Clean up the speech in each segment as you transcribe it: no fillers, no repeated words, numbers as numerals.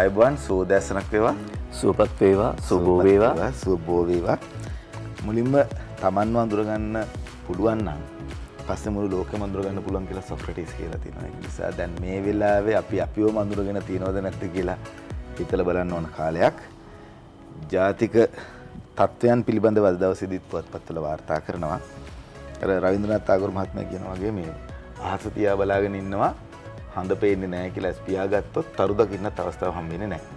අයබුවන් සෝදැසනක් වේවා, සුවපත් වේවා, සුබෝ වේවා, සුබෝ වේවා. මුලින්ම තමන්ව අඳුරගන්න පුළුවන් නම් පස්සේ මුළු ලෝකෙම අඳුරගන්න පුළුවන් කියලා සොක්‍රටිස් කියලා තියෙනවා. ඒ නිසා දැන් මේ වෙලාවේ අපි අපිවම අඳුරගෙන තියනවද නැද්ද කියලා හිතලා බලන්න ඕන කාලයක්. ජාතික තත්ත්වයන් පිළිබඳව අද දවසේදීත් පුවත්පත්වල වාර්තා කරනවා. අර රවීන්ද්‍රනාත් tagore මහත්මයා කියන වගේ මේ අහස තියා බලාගෙන ඉන්නවා හඳ පේන්නේ නැහැ කියලා ඇස් පියා ගත්තොත් තරු දකින්නත් අවස්ථාව හම්බෙන්නේ නැහැ.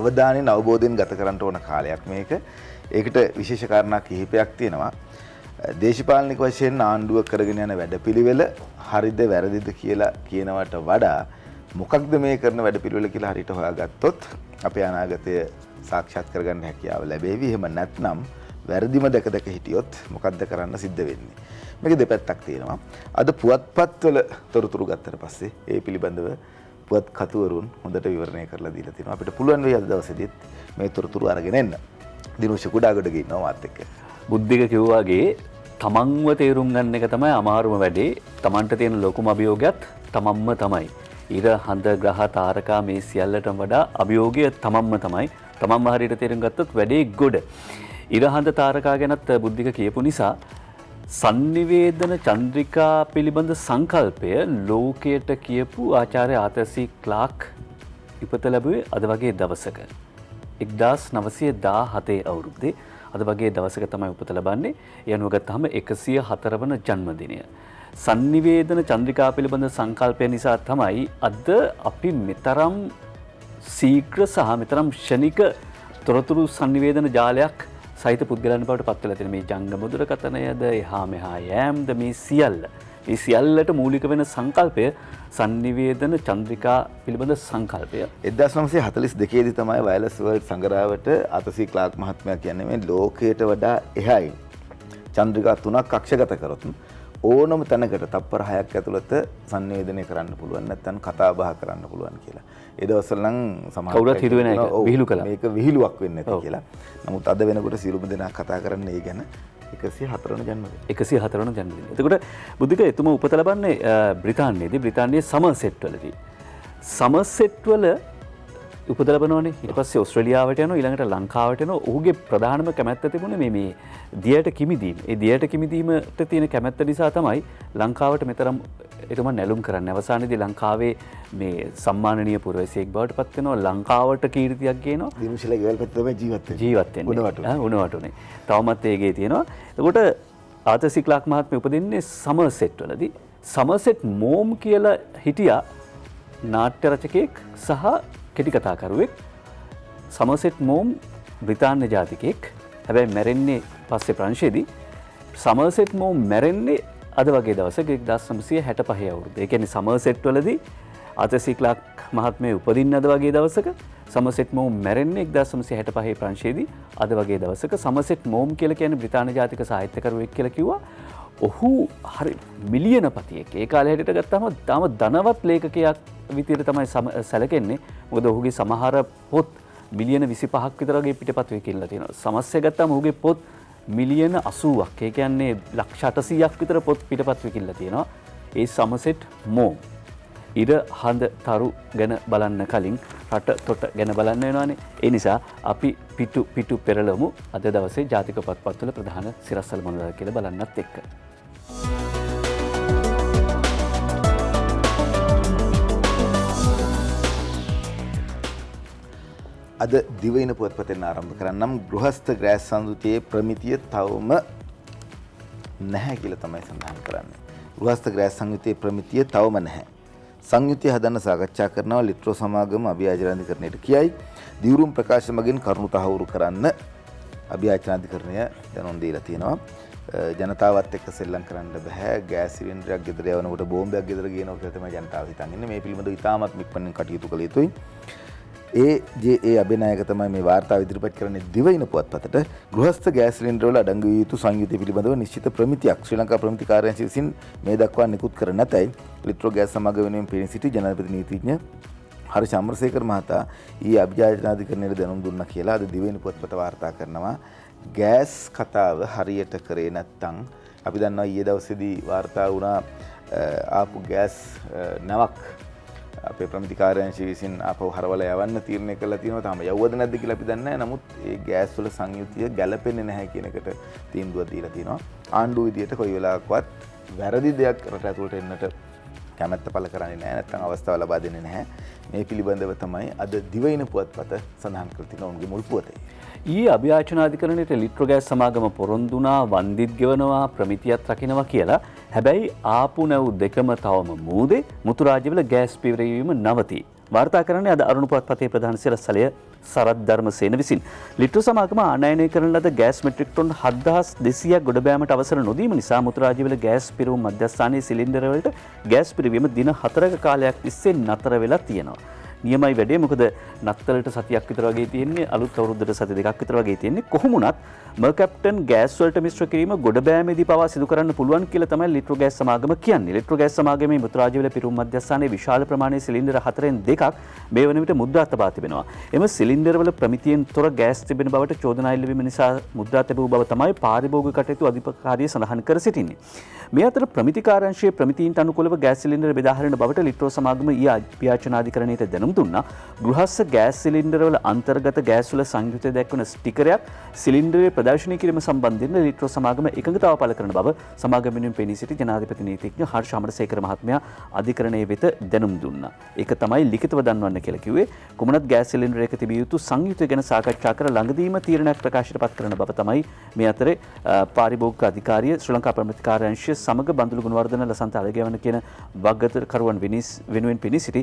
අවධානයෙන් අවබෝධයෙන් ගත කරන්න ඕන කාලයක් මේක. ඒකට විශේෂ කාරණා කිහිපයක් තියෙනවා. දේශපාලනික වශයෙන් ආණ්ඩුව කරගෙන යන වැඩපිළිවෙල හරිද වැරදිද කියලා කියනවට වඩා මොකක්ද මේ කරන වැඩපිළිවෙල කියලා හරියට හොයාගත්තොත් අපේ අනාගතය සාක්ෂාත් කරගන්න හැකියාව ලැබෙවි. එහෙම නැත්නම් වැරදිම දැකදක හිටියොත් මොකක්ද කරන්න සිද්ධ වෙන්නේ. මේක දෙපැත්තක් තියෙනවා. අද පුවත්පත්වල තොරතුරු ගත්තට පස්සේ ඒ පිළිබඳව පුවත් කතුවරුන් හොඳට විවරණය කරලා දීලා තිනවා. අපිට පුළුවන් වෙයි අද දවසේදීත් මේ තොරතුරු අරගෙන එන්න. දිනුෂ කුඩාගොඩගේ ඉන්නවා මාත් එක්ක. බුද්ධික කිව්වාගේ තමන්ව තේරුම් ගන්න එක තමයි අමාරුම වැඩේ. තමන්ට තියෙන ලොකුම අභියෝගයත් තමන්ම තමයි. ඊට හඳ ග්‍රහ තාරකා මේ සියල්ලටම වඩා අභියෝගය තමන්ම තමයි. තමන්ම හරියට තේරුම් ගත්තොත් වැඩේ ගොඩ. ඊට හඳ තාරකා ගැනත් බුද්ධික කියපු නිසා sannivedana චන්ද්‍රිකා පිළිබඳ සංකල්පය ලෝකයට කියපු ආචාර්ය ආතරසි ක්ලාක් ඉපත ලැබුවේ අද වගේ දවසක 1917 අවුරුද්දේ අද වගේ දවසක තමයි උපත ලබන්නේ. ඒ අනුව ගත්තාම 104 වන ජන්මදිනය. sannivedana චන්ද්‍රිකා පිළිබඳ සංකල්පය නිසා තමයි අද අපි මෙතරම් ශීඝ්‍ර සහ මෙතරම් ෂණික තොරතුරු sannivedana ජාලයක් සහිත පුද්ගලයන් බවට පත් වෙලා තියෙන මේ ජංගම දුරකථනයද එහා මෙහා යෑම්ද මේ සියල්ලට මූලික වෙන සංකල්පය sannivedana චන්ද්‍රිකා පිළිබඳ සංකල්පය. 1942 දී තමයි වයලස් වර්ල්ඩ් සංග්‍රහවට ආතරසි ක්ලාක් මහත්මයා කියන්නේ මේ ලෝකයට වඩා එහායි චන්ද්‍රිකා 3ක් අක්ෂගත කරොත් ඕනම තැනකට තප්පර 6ක් ඇතුළත sannivedanaya කරන්න පුළුවන් නැත්නම් කතා බහ කරන්න පුළුවන් කියලා. ඒ දවස්වල නම් සමහර කවුරුත් හිතුවේ නැහැ ඒක විහිළු කළා. මේක විහිළුවක් වෙන්නේ නැති කියලා. නමුත් අද වෙනකොට සියලුම දෙනා කතා කරන්නේ ඒ ගැන. 104 වන ජන්මදිනය. 104 වන ජන්මදිනය. එතකොට බුද්ධික එතුම උපත ලබන්නේ බ්‍රිතාන්‍යයේදී. බ්‍රිතාන්‍යයේ සමර්සෙට් වලදී. සමර්සෙට් වල උපත ලබනවනේ. ඊට පස්සේ ඕස්ට්‍රේලියාවට යනවා, ඊළඟට ලංකාවට යනවා. ඔහුගේ ප්‍රධානම කැමැත්ත තිබුණේ මේ දියට කිමිදීම. ඒ දියට කිමිදීමට තියෙන කැමැත්ත නිසා තමයි ලංකාවට මෙතරම් එතුම නැලුම් කරන්නේ. අවසානයේදී ලංකාවේ මේ සම්මානීය පුරවැසියෙක් බවට පත් වෙනවා. ලංකාවට කීර්තියක් ගේනවා. දිනුෂිල ගෙවල් පැත්තේ තමයි ජීවත් වෙන්නේ. උණවටුනේ. තවමත් ඒකේ තියෙනවා. එතකොට ආතරසි ක්ලාක් මහත්මිය උපදින්නේ සමර්සෙට් වලදී. සමර්සෙට් මෝම් කියලා හිටියා නාට්‍ය රචකයෙක් සහ කෙටි කතාකරුවෙක්. සමර්සෙට් මෝම් බ්‍රිතාන්‍ය ජාතිකයෙක්. හැබැයි මැරෙන්නේ පස්සේ ප්‍රංශයේදී. සමර්සෙට් මෝම් මැරෙන්නේ අද වගේ දවසක 1965 අවුරුද්ද. ඒ කියන්නේ සමර්සෙට් වලදී ආතරසි ක්ලාක් මහත්මයා උපදින්න අද වගේ දවසක, සමර්සෙට් මෝම් මැරෙන්නේ 1965 ප්‍රංශයේදී අද වගේ දවසක. සමර්සෙට් මෝම් කියලා කියන්නේ බ්‍රිතාන්‍ය ජාතික සාහිත්‍යකරුවෙක් කියලා කිව්වා. ඔහු හරි මිලියනපතියෙක්. ඒ කාලේ හැටියට ගත්තාම තාම ධනවත් ලේඛකයෙක් විදියට තමයි සැලකෙන්නේ. මොකද ඔහුගේ සමහර පොත් මිලියන 25ක් විතර වගේ පිටපත් වෙ කියලා තියෙනවා. සමස්තය ගත්තාම ඔහුගේ පොත් මිලියන 80ක්. ඒ කියන්නේ ලක්ෂ 800ක් විතර පොත් පිටපත් විකිණලා තියෙනවා. ඒ සමර්සෙට් මෝම්. ඉර හඳ තරු ගැන බලන්න කලින් රට තොට ගැන බලන්න වෙනවානේ. ඒ නිසා අපි පිටු පෙරළමු අද දවසේ ජාතික පත්පත්වල ප්‍රධාන සිරස්සල් මොනවාද කියලා බලන්නත් එක්ක. අද දිවයින පුවත්පතෙන් ආරම්භ කරන්නම්. ගෘහස්ත ග්‍රෑස් සංස්කෘතියේ ප්‍රමිතිය තවම නැහැ කියලා තමයි සඳහන් කරන්නේ. ගෘහස්ත ග්‍රෑස් සංස්කෘතියේ ප්‍රමිතිය තවම නැහැ. සංයුතිය හදන්න සාකච්ඡා කරනවා ලිට්‍රෝ සමාගම අභියාචනාධිකරණයට කියයි. දිවුරුම් ප්‍රකාශ මගින් කරුණු තහවුරු කරන්න අභියාචනාධිකරණය දැනුම් දීලා තියෙනවා. ජනතාවත් එක්ක සෙල්ලම් කරන්න බෑ. ගෑස් සිලින්ඩරයක් ගෙදර යවනකොට බෝම්බයක් ගෙදර ගියනවා කියලා තමයි ජනතාව හිතන් ඉන්නේ. මේ පිළිබඳව ඉතාමත් මික්මනින් කටයුතු කළ යුතුයි. ඒ අභිනායක තමයි මේ වාර්තාව ඉදිරිපත් කරන්නේ දිවයින පුවත්පතට. ගෘහස්ත ගෑස් සිලින්ඩරවල අඩංගු විය යුතු සංයුතිය පිළිබඳව නිශ්චිත ප්‍රමිතියක් ශ්‍රී ලංකා ප්‍රමිති කාර්යාංශය විසින් මේ දක්වා නිකුත් කර නැතයි ලිට්‍රෝ ගෑස් සමාගම වෙනුවෙන් පෙනී සිටි ජනාධිපති නීතිඥ හරිෂ අමරසේකර මහතා ඊයේ අභියාචනාධිකරණයට දැනුම් දුන්නා කියලා අද දිවයින පුවත්පත වාර්තා කරනවා. ගෑස් කතාව හරියට කරේ නැත්නම් අපි දන්නවා ඊයේ දවසේදී වාර්තා වුණා ආපු ගෑස් නැවක් අපේ ප්‍රමිතිකාරයන්ශී විසින් අපව හරවලා යවන්න තීරණය කරලා තියෙනවා. තාම යවුවද නැද්ද කියලා අපි දන්නේ නැහැ. නමුත් ඒ ගෑස් වල සංයුතිය ගැළපෙන්නේ නැහැ කියන එකට තීන්දුව දීලා තිනවා. ආණ්ඩුව විදියට කොයි වෙලාවකවත් වැරදි දෙයක් රට ඇතුළට එන්නට කැමැත්ත පළ කරන්නේ නැහැ. නැත්නම් අවස්ථාව ලබා දෙන්නේ නැහැ. මේ පිළිබඳව තමයි අද දිවයින පුවත්පත සඳහන් කර තිනවා උන්ගේ මුල් පුවතේ. ඊයේ අභියාචනාධිකරණයට ලිට්‍රෝ ගෑස් සමාගම පොරොන්දුනා වන්දිත් ගෙවනවා ප්‍රමිතියත් රකින්නවා කියලා. හැබැයි ආපු නැව් දෙකම තවම මූදේ මුතුරාජවල ගෑස් පිරවීම නවතී. වාර්තා කරන්නේ අද අරුණ පුවත්පතේ ප්‍රධාන සිරස්සලය සරත් ධර්මසේන විසින්. ලිට්‍රෝ සමාගම ආනයනය කරන ලද ගෑස් මෙට්‍රික් ටොන් 7200ක් ගොඩබෑමට අවසර නොදීම නිසා මුතුරාජවල ගෑස් පිරවුම් මධ්‍යස්ථානයේ සිලින්ඩර වලට ගෑස් පිරවීම දින 4ක කාලයක් ඉස්සේ නතර වෙලා තියෙනවා. නියමයි වැඩේ මොකද නත්තලට සතියක් විතර වගේ තියෙන්නේ අලුත් අවුරුද්දට සති දෙකක් විතර වගේ තියෙන්නේ. කොහොම වුණත් මර්කැප්ටන් ගෑස් වලට මිශ්‍ර කිරීම ගොඩබෑමේදී පවා සිදු කරන්න පුළුවන් කියලා තමයි ලිට්‍රෝ ගෑස් සමාගම කියන්නේ. ලිට්‍රෝ ගෑස් සමාගමේ මුතුරාජවල පිරුම් මධ්‍යස්ථානයේ විශාල ප්‍රමාණයේ සිලින්ඩර 4න් 2ක් මේ වන විට මුද්‍රා තබා තිබෙනවා. එම සිලින්ඩරවල ප්‍රමිතියෙන් තොර ගෑස් තිබෙන බවට චෝදනා එල්ල වීම නිසා මුද්‍රා තැබූ බව තමයි පාරිභෝගික කටයුතු අධිකාරිය සඳහන් කර සිටින්නේ. මේ අතර ප්‍රමිතිකාරංශයේ ප්‍රමිතීන්ට අනුකූලව ගෑස් සිලින්ඩර බෙදා හරින බවට ලිට්‍රෝ සමාගම ඊ අභියාචනාධිකරණයට දැනුම් දුන්නා. ගෘහස්ස ගෑස් සිලින්ඩරවල අන්තර්ගත ගෑස් වල සංයුතය දක්වන ස්ටිකරයක් සිලින්ඩරේ ප්‍රදර්ශනය කිරීම සම්බන්ධයෙන් ලිට්‍රෝ සමාගම එකඟතාව පළ කරන බව සමාගම වෙනුවෙන් පෙනී සිටි ජනාධිපති නීතිඥ හර්ෂ අමරසේකර මහත්මයා අධිකරණයේ වෙත දැනුම් දුන්නා. ඒක තමයි ලිඛිතව දන්වන්න කියලා කිව්වේ. කොමුණත් ගෑස් සිලින්ඩරයක තිබිය යුතු සංයුතය ගැන සාකච්ඡා කර ළඟදීම තීරණයක් ප්‍රකාශයට පත් කරන බව තමයි මේ අතරේ පාරිභෝගික අධිකාරිය ශ්‍රී ලංකා ප්‍රමිතිකාරංශය සමග බඳුළු ගුණවර්ධන ලසන්ත අලගේවන කියන වගකරුවන් වෙනුවෙන් පෙනී සිටි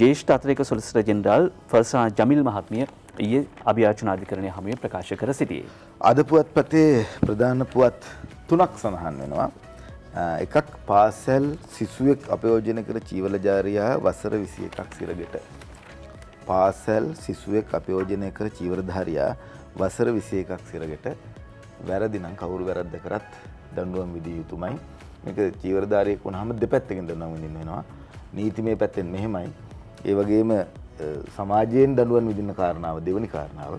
ජේෂ්ඨ අතිරේක සොලිසිටර් ජෙනරාල් ෆර්සා ජමිල් මහත්මිය ඊයේ අභියාචනාධිකරණයේ හැමිය ප්‍රකාශ කර සිටියේ. අද පුවත්පතේ ප්‍රධාන පුවත් 3ක් සඳහන් වෙනවා. එකක් පාසල් සිසුවෙක් අපයෝජන කර චීවල ජාරියා වසර 21ක් සිරගෙට. පාසල් සිසුවෙක් අපයෝජන කර චීවර ධාරියා වසර 21ක් සිරගෙට. වැරදි නම් කවුරු වැරද්ද කරත් දඬුවම් විදිය යුතුමයි. මේක චීවර ධාරියෙක් වුණාම දෙපැත්තකින් දඬුවම් විඳින්න වෙනවා. නීතිමය පැත්තෙන් මෙහෙමයි. ඒ වගේම සමාජයෙන් දඬුවම් විඳින්න කාරණාව දෙවෙනි කාරණාව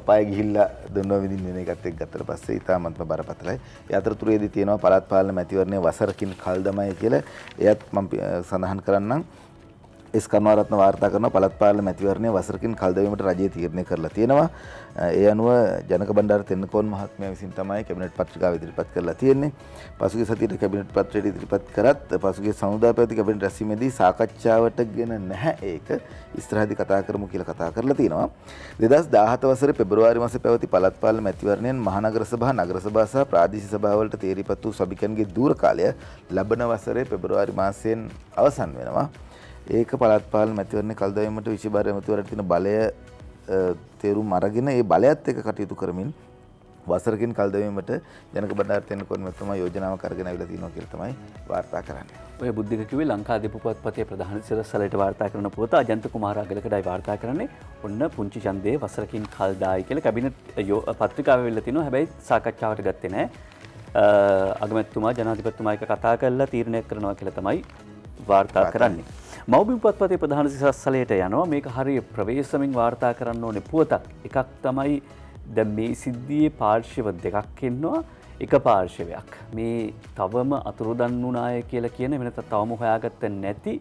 අපාය ගිහිල්ලා දඬුවම් විඳින්න වෙන එකත් එක්ක ගත්තට පස්සේ ඉතාමත්ම බරපතලයි. ඒ අතරතුරේදී තියෙනවා පළාත් පාලන මැතිවරණයේ වසරකින් කල් දමයි කියලා. එයත් මම සඳහන් කරන්නම්. එස් කරුණාරත්න වාර්තා කරනවා පළාත් පාලන මැතිවරණයේ වසරකින් කල් දමීමට රජය තීරණය කරලා තියෙනවා. ඒ අනුව ජනක බණ්ඩාර තෙන්නකෝන් මහත්මයා විසින් තමයි කැබිනට් පත්‍රිකාව ඉදිරිපත් කරලා තියෙන්නේ. පසුගිය සතියේ කැබිනට් පත්‍රය ඉදිරිපත් කරත් පසුගිය සමුදා පැවති කැබිනට් රැස්වීමේදී සාකච්ඡාවට ගෙන නැහැ. ඒක ඉස්සරහදී කතා කරමු කියලා කතා කරලා තිනවා. 2017 වසරේ පෙබරවාරි මාසේ පැවති පළාත් පාලන මැතිවරණයෙන් මහනගර සභා, නගර සභා සහ ප්‍රාදේශීය සභාවලට තීරීපත් වූ සභිකයන්ගේ දූර කාලය ලබන වසරේ පෙබරවාරි මාසයෙන් අවසන් වෙනවා. ඒක පළාත් පාලන මැතිවරණය කල් දැවීමට විශේෂ මැතිවරණයට තියෙන බලය තේරුම් අරගෙන ඒ බලයත් එක්ක කටයුතු කරමින් වසරකින් කල් දැවීමට ජනක බණ්ඩාර තෙන්නකෝන් මැතිතුමා යෝජනාවක් අරගෙන අවිලා තිනවා කියලා තමයි වාර්තා කරන්නේ. ඔය බුද්ධික කිව්වේ ලංකාදීප පුවත්පතේ ප්‍රධාන සිරස්සලයට වාර්තා කරන පුවත අජන්ත කුමාරාගලකටයි වාර්තා කරන්නේ. ඔන්න පුංචි ඡන්දේ වසරකින් කල් දායි කියලා කැබිනට් පත්‍රිකාවේ වෙලා තිනවා. හැබැයි සාකච්ඡාවට ගත්තේ නැහැ. අගමැතිතුමා ජනාධිපතිතුමා එක්ක කතා කරලා තීරණය කරනවා කියලා තමයි වාර්තා කරන්නේ. මව්බිම් පුවත්පතේ ප්‍රධාන සිරස්සලයට යනවා. මේක හරිය ප්‍රවේශමෙන් වාර්තා කරන්න ඕනේ පුවතක්. එකක් තමයි දැන් මේ සිද්ධියේ පාර්ශව දෙකක් ඉන්නවා. එක පාර්ශවයක් මේ තවම අතුරුදන් වුණාය කියලා කියන වෙනත තවම හොයාගත්ත නැති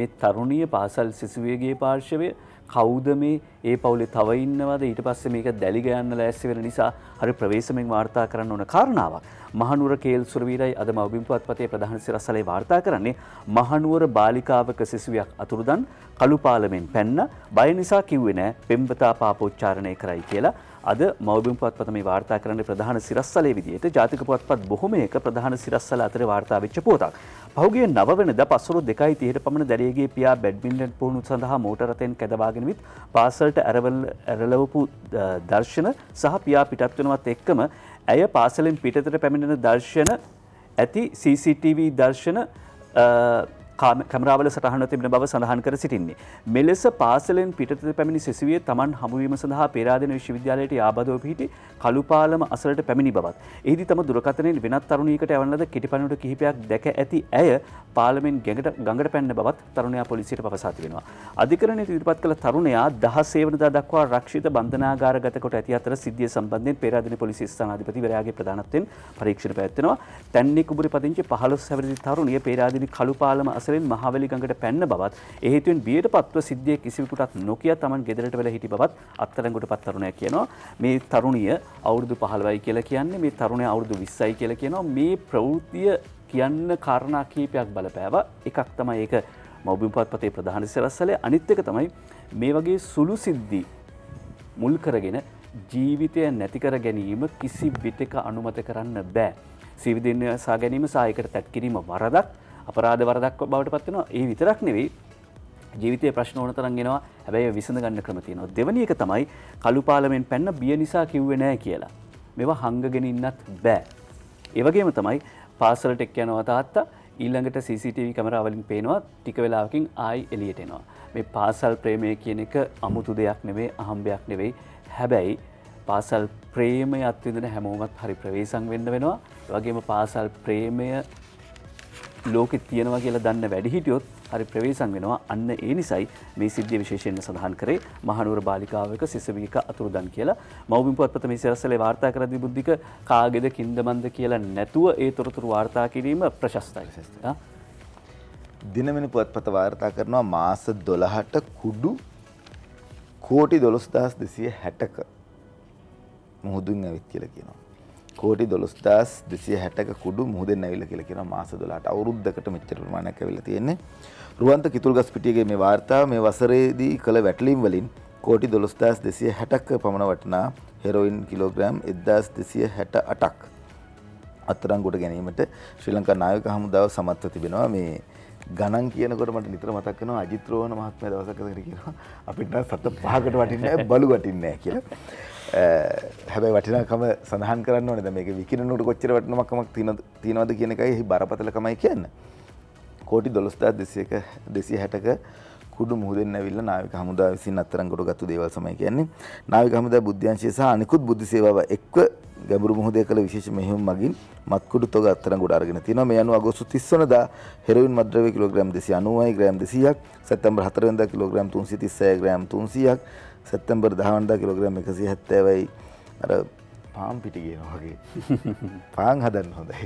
මේ තරුණිය පාසල් සිසුවියගේ පාර්ශවය. කවුද මේ ඒ පවුලේ තව ඉන්නවද? ඊට පස්සේ මේක දැලි ගයන්න ලෑස්ති වෙන නිසා හරි ප්‍රවේශමෙන් වාර්තා කරන්න ඕන කාරණාවක්. මහනුවර කේල් සුරවීරයි අද මව්බිම් පුවත්පතේ ප්‍රධාන සිරස්සලේ වාර්තා කරන්නේ. මහනුවර බාලිකාවක සිසුවියක් අතුරුදන් කළු පාලමෙන් පැන්න බය නිසා කිව්වේ නෑ පෙම්වතා පාපෝච්චාරණය කරයි කියලා. අද මව්බිම් පුවත්පත මේ වාර්තා කරන්නේ ප්‍රධාන සිරස්සලේ විදියට. ජාතික පුවත්පත් බොහොමයක ප්‍රධාන සිරස්සල අතරේ වාර්තා වෙච්ච පුවතක්. පහුගිය 9 වෙනිදා පසුරු 2:30ට පමණ දැරියගේ පියා බැඩ්මින්ටන් පුහුණුව සඳහා මෝටර රථයෙන් කැඳවාගෙන විත් පාසලට ඇරලවපු දර්ශන සහ පියා පිටත් වෙනවත් එක්කම ඇය පාසලෙන් පිටතට පැමිණෙන දර්ශන ඇති CCTV දර්ශන කැමරාවල සටහන් තිබෙන බව සඳහන් කර සිටින්නේ. මෙලෙස පාසලෙන් පිටතට පැමිණි සිසුවිය තමන් හමුවීම සඳහා පේරාදෙණිය විශ්වවිද්‍යාලයට යාබදව පිහිටි කළුපාලම අසලට පැමිණි බවත්. එෙහිදී තම දුරකථනයෙන් වෙනත් තරුණියකට යවන ලද කිටිපණුවට කිහිපයක් දැක ඇති ඇය පාලමෙන් ගඟට පැන්න බවත් තරුණයා පොලිසියට පවසා තිබෙනවා. අධිකරණයට ඉදිරිපත් කළ තරුණයා 10 වෙනිදා දක්වා රක්ෂිත බන්ධනාගාරගත කොට ඇති අතර සිද්ධිය සම්බන්ධයෙන් පේරාදෙණිය පොලිස් ස්ථානාධිපතිවරයාගේ ප්‍රධානත්වයෙන් පරීක්ෂණ පැවැත්වෙනවා. තැන්නේ කුඹුරේ පදිංචි 15 වෙනිදා තරුණිය පේරාදෙණිය කළුපාලම පාසලෙන් මහවැලි ගඟට පැන්න බවත් ඒ හේතුවෙන් බියට පත්ව සිද්ධිය කිසිවෙකුටත් නොකිය තමන් ගෙදරට වෙලා හිටි බවත් අත්අඩංගුවට පත් තරුණයා කියනවා. මේ තරුණිය අවුරුදු 15යි කියලා කියන්නේ මේ තරුණයා අවුරුදු 20යි කියලා කියනවා. මේ ප්‍රවෘත්තිය කියන්න කාරණා කීපයක් බලපෑවා. එකක් තමයි ඒක මෞබිම්පත්පතේ ප්‍රධාන සිරස්සලේ අනිත් එක තමයි මේ වගේ සුළු සිද්ධි මුල් කරගෙන ජීවිතය නැති කර ගැනීම කිසි විටක අනුමත කරන්න බෑ. සිවිදින්න සා ගැනීම සායකට තැත් කිරීම වරදක් අපරාධ වරදක් බවට පත් වෙනවා. ඒ විතරක් නෙවෙයි ජීවිතයේ ප්‍රශ්න ඕන තරම් එනවා. හැබැයි විසඳ ගන්න ක්‍රම තියෙනවා. දෙවෙනි එක තමයි කළු පාලමෙන් පැන්න බිය නිසා කිව්වේ නෑ කියලා. මේවා හංගගෙන ඉන්නත් බෑ. ඒ වගේම තමයි පාසලට එක්කනවා තාත්තා ඊළඟට CCTV කැමරා වලින් පේනවා ටික වෙලාවකින් ආයි එළියට එනවා. මේ පාසල් ප්‍රේමය කියන එක අමුතු දෙයක් නෙවෙයි, අහඹයක් නෙවෙයි. හැබැයි පාසල් ප්‍රේමය අත්විඳින හැමෝමත් හරි ප්‍රවේසම් වෙන්න වෙනවා. ඒ වගේම පාසල් ප්‍රේමය ලෝකෙ තියෙනවා කියලා දන්න වැඩිහිටියොත් හරි ප්‍රවේසම් වෙනවා. අන්න ඒ නිසයි මේ සිද්ධිය විශේෂයෙන්ම සඳහන් කරේ මහනුවර බාලිකාවක සිසුවියක අතුරුදන් කියලා. මව්බිම් පුවත්පත මේ සිරස්සලේ වාර්තා කර විබුද්ධික කාගෙද කින්දමන්ද කියලා නැතුව ඒ තොරතුරු වාර්තා කිරීම ප්‍රශස්තයි. දිනවෙන පුවත්පත වාර්තා කරනවා මාස 12ට කුඩු කෝටි 12260ක මුහුදුන් ඇවිත් කියලා කියනවා. කෝටි 12260ක කුඩු මුහුදෙන් ඇවිල්ලා කියලා කියනවා මාස 12ට අවුරුද්දකට මෙච්චර ප්‍රමාණයක් ඇවිල්ලා තියෙන්නේ. රුවන්ත කිතුල්ගස් පිටියේ මේ වාර්තාව මේ වසරේදී කළ වැටලීම් වලින් කෝටි 12260ක පමණ වටිනා හෙරොයින් කිලෝග්‍රෑම් 1268ක් අත්අඩංගුවට ගැනීමට ශ්‍රී ලංකා නාවික හමුදාව සමත්ව තිබෙනවා. මේ ගණන් කියනකොට මට නිතර මතක් වෙනවා අජිත් රෝහණ මහත්මයා දවසක් හරි කියනවා අපිට නම් සත 5කට වටින්නේ නැහැ, බලු වටින්නේ නැහැ කියලා. හැබැයි වටිනාකම සඳහන් කරන්න ඕනේ. දැන් මේක විකිනනට කොච්චර වටිනාකමක් තියනවද කියන එකයි එහි බරපතලකමයි කියන්නේ. කෝටි 12260ක කුඩු මුහුදෙන් ඇවිල්ලා නාවික හමුදාව විසින් අත්අඩංගුවට ගත්ත දේවල් සමයි කියන්නේ. නාවික හමුදා බුද්ධ්‍යංශය සහ අනිකුත් බුද්ධ සේවාව එක්ව ගැඹුරු මුහුදේ කළ විශේෂ මෙහෙයුම් මගින් මත්කුඩු තොග අත්අඩංගුවට අරගෙන තිනවා. මේ අනුව අගෝස්තු 30 වෙනිදා හෙරොයින් මද්ද්‍රව්‍ය කිලෝග්‍රෑම් 290යි ග්‍රෑම් 200ක්, සැප්තැම්බර් 4 වෙනිදා කිලෝග්‍රෑම් 336යි ග්‍රෑම් 300ක්, සැප්තැම්බර් 10 වෙනිදා කිලෝග්‍රෑම් 170යි. අර පාම් පිටි කියනවා වගේ පාන් හදන්න හොඳයි.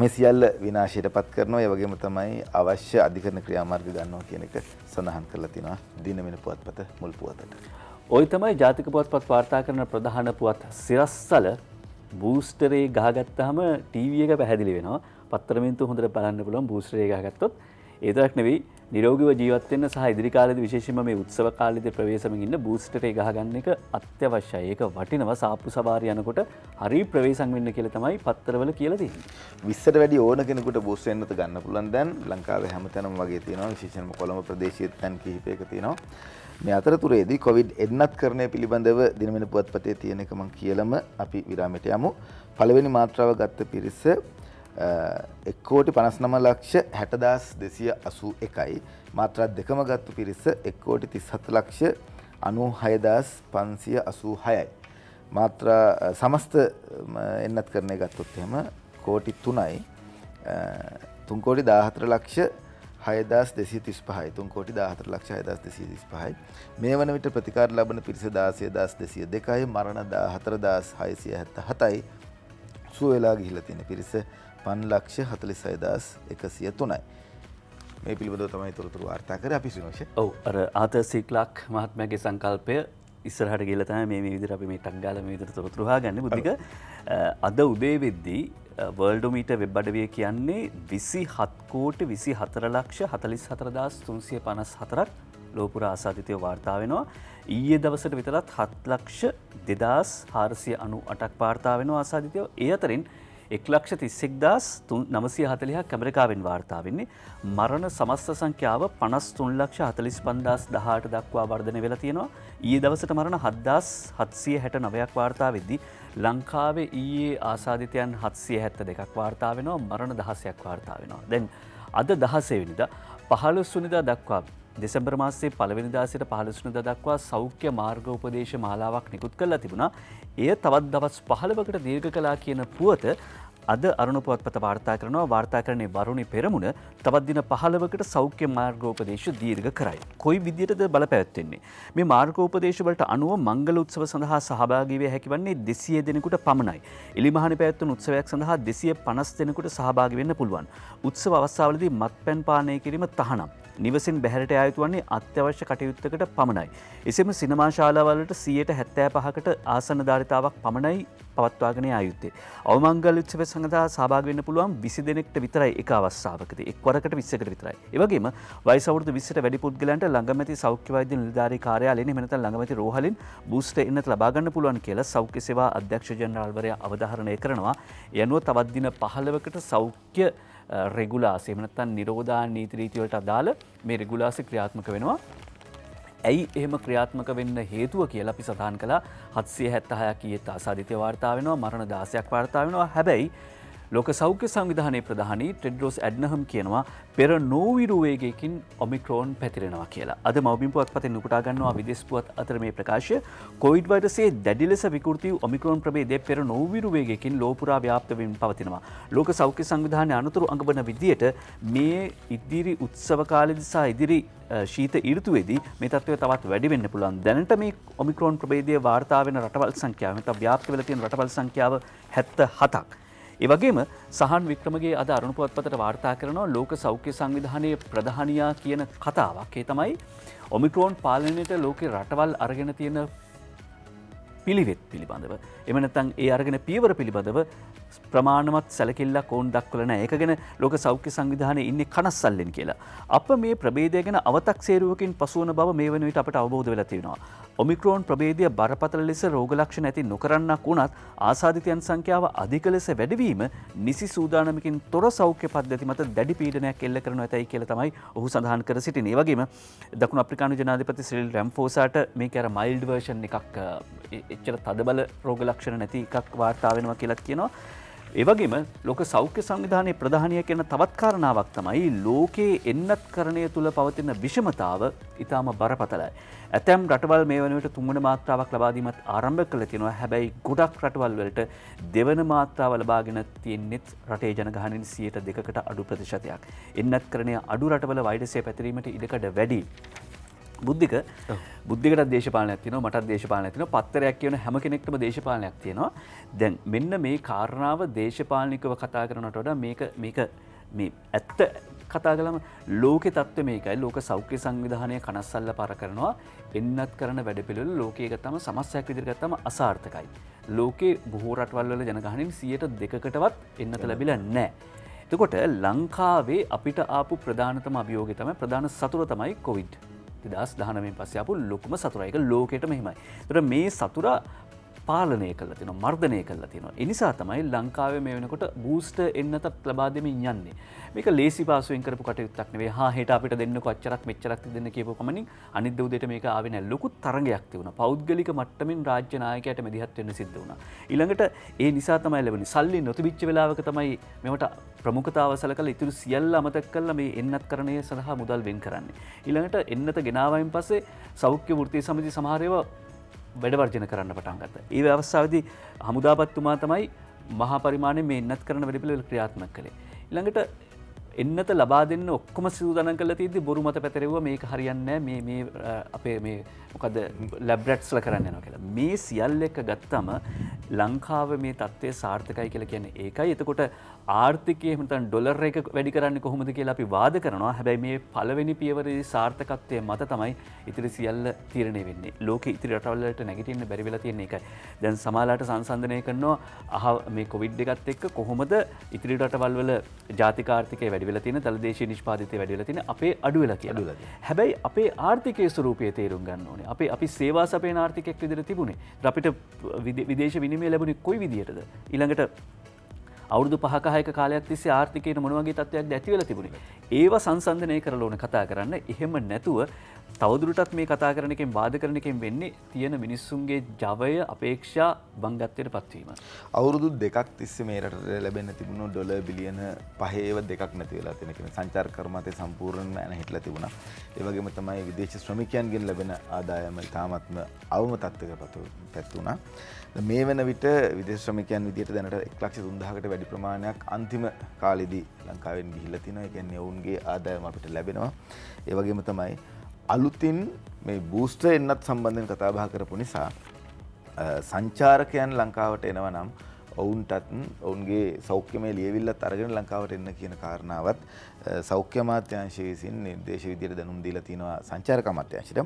මේ සියල්ල විනාශයටපත් කරනවා. ඒ වගේම තමයි අවශ්‍ය අධිකරණ ක්‍රියාමාර්ග ගන්නවා කියන එක සඳහන් කරලා තිනවා දිනවෙන පුවත්පත මුල් පුවතට. ඔය තමයි ජාතික පුවත්පත් වාර්තා කරන ප්‍රධාන පුවත් සිරස්සල. බූස්ටරේ ගහගත්තාම ටීවී එක පැහැදිලි වෙනවා. පත්තරමේන්තුව හොඳට බලන්න පුළුවන් බූස්ටරේ ගහගත්තොත්. ඒ තරක් නෙවෙයි නිරෝගීව ජීවත් වෙන්න සහ ඉදිරි කාලයේදී විශේෂයෙන්ම මේ උත්සව කාලයේදී ප්‍රවේශමෙන් ඉන්න බූස්ටරේ ගහගන්න එක අත්‍යවශ්‍යයි. ඒක වටිනවා. සාප්පු සභාර යනකොට හරි ප්‍රවේශම් වෙන්න කියලා තමයි පත්තරවල කියලා තියෙන්නේ. 20ට වැඩි ඕන කෙනෙකුට බූස්ටර් එන්නත් ගන්න පුළුවන්. දැන් ලංකාවේ හැමතැනම වගේ තියෙනවා. විශේෂයෙන්ම කොළඹ ප්‍රදේශයේ තැන් කිහිපයක තියෙනවා. මේ අතරතුරේදී කොවිඩ් එන්නත්කරණය පිළිබඳව දිනමෙන පුවත්පතේ තියෙන එක මම කියලම අපි විරාමයට යමු. පළවෙනි මාත්‍රාව ගත්ත පිරිස 1,59,60,281යි. මාත්‍රා දෙකම ගත්ත පිරිස 1,37,96,586යි. මාත්‍රා සමස්ත එන්නත් කරණය ගත්තොත් එහෙම 3,00,00,000යි. 3,14,06,235යි. 3,14,06,235යි. මේ වන විට ප්‍රතිකාර ලබන පිරිස 16,202යි. මරණ 14,677යි. සුව වෙලා ගිහිලා තියෙන පිරිස 5,46,103යි. මේ පිළිබඳව තමයි තොරතුරු වාර්තා කරේ අපි සිනෝෂ. ඔව් අර ආතර් සී ක්ලාක් මහත්මයාගේ සංකල්පය ඉස්සරහට ගිහලා තමයි මේ විදිහට අපි මේ ටක් ගාලා මේ විදිහට තොරතුරු හොයාගන්නේ. බුද්ධික අද උදේ වෙද්දී වර්ල්ඩෝමීටර් වෙබ් අඩවිය කියන්නේ 27,24,44,354ක් ලෝපුරා ආසාදිතව වාර්තා වෙනවා. ඊයේ දවසට විතරත් 7,02,498ක් වාර්තා වෙනවා ආසාදිතව. ඒ අතරින් 1,31,940ක් ඇමරිකාවෙන් වාර්තා වෙන්නේ. මරණ සමස්ත සංඛ්‍යාව 53,45,018 දක්වා වර්ධනය වෙලා තියෙනවා. ඊයේ දවසට මරණ 7,769ක් වාර්තා වෙද්දී ලංකාවේ ඊයේ ආසාදිතයන් 772ක් වාර්තා වෙනවා. මරණ 16ක් වාර්තා වෙනවා. දැන් අද 16 වෙනිදා 15 වෙනිදා දක්වා දෙසැම්බර් මාසයේ 1 වෙනිදා සිට 15 වෙනිදා දක්වා සෞඛ්‍ය මාර්ග උපදේශ මාලාවක් නිකුත් කරලා තිබුණා. එය තවත් දවස් 15කට දීර්ඝ කළා කියන පුවත අද අරුණ පුවත්පත වාර්තා කරනවා වාර්තා කරන්නේ වරුණි පෙරමුණ තවත් දින 15කට සෞඛ්‍ය මාර්ගෝපදේශ දීර්ඝ කරයි. කොයි විදියටද බලපෑත්වෙන්නේ? මේ මාර්ගෝපදේශ වලට අනුව මංගල උත්සව සඳහා සහභාගී වේ හැකි වන්නේ 200 දෙනෙකුට පමණයි. එලිමහනේ පැවැත්වෙන උත්සවයක් සඳහා 250 දෙනෙකුට සහභාගී වෙන්න පුළුවන්. උත්සව අවස්ථාවලදී මත්පැන් පානය කිරීම තහනම්. නිවසින් බැහැරට ආ යුතු වන්නේ අත්‍යවශ්‍ය කටයුත්තකට පමණයි. එසේම සිනමා ශාලා වලට 75%කට ආසන ධාරිතාවක් පමණයි පවත්වාගෙන ආ යුත්තේ. අවමංගල උත්සව සඳහා සහභාගී වෙන්න පුළුවන් 20 දෙනෙක්ට විතරයි එක අවස්ථාවකදී එක්වරකට 20කට විතරයි. ඒ වගේම වයස අවුරුදු 20ට වැඩි පුද්ගලයන්ට ළඟම ඇති සෞඛ්‍ය වෛද්‍ය නිලධාරී කාර්යාලයෙන් එහෙම නැත්නම් ළඟම ඇති රෝහලෙන් බූස්ටර් එන්නත් ලබා ගන්න පුළුවන් කියලා සෞඛ්‍ය සේවා අධ්‍යක්ෂ ජනරාල්වරයා අවධාරණය කරනවා. ඒ අනුව තවත් දින 15කට සෞඛ්‍ය රෙගුලාසි එහෙම නැත්නම් නිරෝධා නීති රීති වලට අදාළ මේ රෙගුලාසි ක්‍රියාත්මක වෙනවා. ඇයි එහෙම ක්‍රියාත්මක වෙන්න හේතුව කියලා අපි සඳහන් කළා 776ක් ඊයේ තාසාදිත්‍ය වාර්තා වෙනවා මරණ 16ක් වාර්තා වෙනවා. හැබැයි ලෝක සෞඛ්‍ය සංවිධානයේ ප්‍රධානී ටෙඩ්‍රොස් ඇඩ්නහම් කියනවා පෙර නෝවිරු වේගයකින් ඔමික්‍රෝන් පැතිරෙනවා කියලා. අද මව්බිම් පුවත්පතෙන් උපුටා ගන්නවා විදේශ පුවත් අතර මේ ප්‍රකාශය. කොවිඩ් වෛරසයේ දැඩි ලෙස විකෘති වූ ඔමික්‍රෝන් ප්‍රභේදය පෙර නෝවිරු වේගයකින් ලෝ පුරා ව්‍යාප්ත වෙමින් පවතිනවා. ලෝක සෞඛ්‍ය සංවිධානය අනුතුරු අඟවන විදියට මේ ඉදිරි උත්සව කාලයේදී සහ ඉදිරි ශීත ඍතුවේදී මේ තත්ත්වය තවත් වැඩි වෙන්න පුළුවන්. දැනට මේ ඔමික්‍රෝන් ප්‍රභේදය වාර්තා වෙන රටවල් සංඛ්‍යාව නැත්නම් ව්‍යාප්ත වෙලා තියෙන රටවල් සංඛ්‍යාව 77ක්. ඒ වගේම සහන් වික්‍රමගේ අද අරුණ පුවත්පතට වාර්තා කරනවා ලෝක සෞඛ්‍ය සංවිධානයේ ප්‍රධානියා කියන කතාවක්. ඒ තමයි ඔමික්‍රෝන් පාලනයට ලෝකේ රටවල් අරගෙන තියෙන පිළිවෙත් පිළිබඳව එහෙම නැත්නම් ඒ අරගෙන පියවර පිළිබඳව ප්‍රමාණවත් සැලකිල්ලක් ඕන් දක්වලා නැහැ. ඒක ගැන ලෝක සෞඛ්‍ය සංවිධානයේ ඉන්නේ කනස්සල්ලෙන් කියලා. අප මේ ප්‍රභේදය ගැන අව탁සේරුවකින් පසුවන බව මේ වෙන විට අපට අවබෝධ වෙලා තියෙනවා. ඔමික්‍රෝන් ප්‍රභේදය බරපතල ලෙස රෝග ලක්ෂණ ඇති නොකරන්නක් වුණත් ආසාදිතයන් සංඛ්‍යාව අධික ලෙස වැඩිවීම නිසි සූදානමකින් තොර සෞඛ්‍ය පද්ධති මත දැඩි පීඩනයක් එල්ල කරනු ඇතයි කියලා තමයි ඔහු සඳහන් කර සිටින්නේ. ඒ වගේම දකුණු අප්‍රිකානු ජනාධිපති සිරිල් රැම්ෆෝසාට මේක අර මයිල්ඩ් වර්ෂන් එකක් එච්චර තදබල රෝග ලක්ෂණ නැති එකක් වාර්තා වෙනවා කියලා කියනවා. ඒ වගේම ලෝක සෞඛ්‍ය සංවිධානයේ ප්‍රධානිය කියන තවත් කාරණාවක් තමයි ලෝකයේ එන්නත්කරණය තුල පවතින විෂමතාව ඊටාම බරපතලයි. ඇතැම් රටවල් මේ වන විට තුන්වන මාත්‍රාවක් ලබා දීමත් ආරම්භ කළා තියෙනවා. හැබැයි ගොඩක් රටවල් වලට දෙවන මාත්‍රාව ලබාගෙන තියෙනෙත් රටේ ජනගහනයෙන් 102කට අඩු ප්‍රතිශතයක්. එන්නත්කරණය අඩු රටවල වෛරසය පැතිරීමට ඉඩකඩ වැඩි. බුද්ධිකට දේශපාලනයක් තියෙනවා මටත් දේශපාලනයක් තියෙනවා පත්තරයක් කියන හැම කෙනෙක්ටම දේශපාලනයක් තියෙනවා. දැන් මෙන්න මේ කාරණාව දේශපාලනිකව කතා කරනට වඩා මේක මේ ඇත්ත කතා කළම ලෝකේ තත්ත්වය මේකයි. ලෝක සෞඛ්‍ය සංවිධානය කනස්සල්ල පාර කරනවා එන්නත් කරන වැඩපිළිවෙල ලෝකයේ ගත්තම සමස්තයක් විදිහට ගත්තම අසාර්ථකයි. ලෝකේ බොහෝ රටවල් වල ජනගහනයෙන් 2%කටවත් එන්නත ලැබිලා නැහැ. එතකොට ලංකාවේ අපිට ආපු ප්‍රධානතම අභියෝගය තමයි ප්‍රධාන සතුර තමයි කොවිඩ් 2019 පස්සේ ආපු ලොකුම සතුරා. ඒක ලෝකෙටම එහෙමයි. ඒතර මේ සතුරා පාලනය කරලා තිනවා මර්ධනය කරලා තිනවා. ඒ නිසා තමයි ලංකාවේ මේ වෙනකොට බූස්ටර් එන්නත් ලබා දෙමින් යන්නේ. මේක ලේසි පාසුවෙන් කරපු කටයුත්තක් නෙවෙයි. හෙට අපිට දෙන්නකො අච්චරක් මෙච්චරක් දෙන්න කියපුව කමනින් අනිද්ද උදේට මේක ආවේ නැහැ. ලොකු තරගයක් තිබුණා. පෞද්ගලික මට්ටමින් රාජ්‍ය නායකයාට මෙදිහත් වෙන්න සිද්ධ වුණා. ඊළඟට ඒ නිසා තමයි ලැබුණේ සල්ලි නොතිබිච්ච වෙලාවක තමයි මේවට ප්‍රමුඛතාව සැලකලා ඉතුරු සියල්ල අමතක කරලා මේ එන්නත්කරණය සඳහා මුදල් වෙන් කරන්නේ. ඊළඟට එන්නත ගෙනාවායින් පස්සේ සෞඛ්‍ය වෘත්තීය සමිති සමහර ඒවා වැඩවර්ජන කරන්න පටන් ගත්තා. ඒ අවස්ථාවේදී හමුදාපතිතුමා තමයි මහා පරිමාණයෙන් මේ එන්නත් කරන වැඩපිළිවෙල ක්‍රියාත්මක කළේ. ඊළඟට එන්නත ලබා දෙන්න ඔක්කොම සූදානම් කරලා තියෙද්දි බොරු මත පැතිරෙවුවා මේක හරියන්නේ නැහැ මේ අපේ මේ මොකද ලැබ් රැට්ස්ලා කරන්න යනවා කියලා. මේ සියල්ල එක ගත්තම ලංකාව මේ තත්ත්වය සාර්ථකයි කියලා කියන්නේ ඒකයි. එතකොට ආර්ථිකයේ හිතන ඩොලර් එක වැඩි කරන්නේ කොහොමද කියලා අපි වාද කරනවා. හැබැයි මේ පළවෙනි පියවරේ සාර්ථකත්වයේ මත තමයි ඉතිරි සියල්ල තීරණය වෙන්නේ. ලෝකේ ඉතිරි රටවල් වලට නැගිටින්න බැරි වෙලා තියෙන එකයි. දැන් සමාලාට සංසන්දනය කරනවා මේ කොවිඩ් එකත් එක්ක කොහොමද ඉතිරි රටවල් වල ජාතික ආර්ථිකය වැඩි වෙලා තියෙන තලදේශීය නිෂ්පාදිතය වැඩි වෙලා තියෙන අපේ අඩු වෙලා කියලා. හැබැයි අපේ ආර්ථිකයේ ස්වරූපය තේරුම් ගන්න ඕනේ. අපි සේවා සපයන ආර්ථිකයක් විදිහට තිබුණේ. අපිට විදේශ විනිමය ලැබුණේ කොයි විදිහටද? ඊළඟට අවුරුදු 5ක කාලයක් තිස්සේ ආර්ථිකයේ මොන වගේ තත්ත්වයක්ද ඇති වෙලා තිබුණේ? ඒවා සංසන්දනය කරලා ඕනේ කතා කරන්න. එහෙම නැතුව තවදුරටත් මේ කතා කරන එකෙන් වාද කරන එකෙන් වෙන්නේ තියෙන මිනිස්සුන්ගේ ජවය අපේක්ෂා බංගත්වයට පත්වීම. අවුරුදු 2ක් තිස්සේ මේ රටට ලැබෙන්න තිබුණු ඩොලර් බිලියන 5ව 2ක් නැති වෙලා තියෙන කියන සංචාරක කර්මාන්තේ සම්පූර්ණයෙන්ම නැහිටලා තිබුණා. ඒ වගේම තමයි විදේශ ශ්‍රමිකයන්ගෙන් ලැබෙන ආදායම තාමත්ම අවම තත්ත්වයකට පත් වුණා. මේ වෙන විට විදේශ ශ්‍රමිකයන් විදියට දැනට 1,03,000කට වැඩි ප්‍රමාණයක් අන්තිම කාලෙදී ලංකාවෙන් ගිහිල්ලා තිනවා. ඒ කියන්නේ ඔවුන්ගේ ආදායම අපිට ලැබෙනවා. ඒ වගේම තමයි අලුතින් මේ බූස්ටර් එන්නත් සම්බන්ධයෙන් කතා බහ කරපු නිසා සංචාරකයන් ලංකාවට එනවා නම් ඔවුන්ටත් ඔවුන්ගේ සෞඛ්‍යමය ලියවිල්ලත් අරගෙන ලංකාවට එන්න කියන කාරණාවත් සෞඛ්‍ය අමාත්‍යාංශය විසින් නිර්දේශ විදිහට දැනුම් දීලා තිනවා සංචාරක අමාත්‍යාංශයට.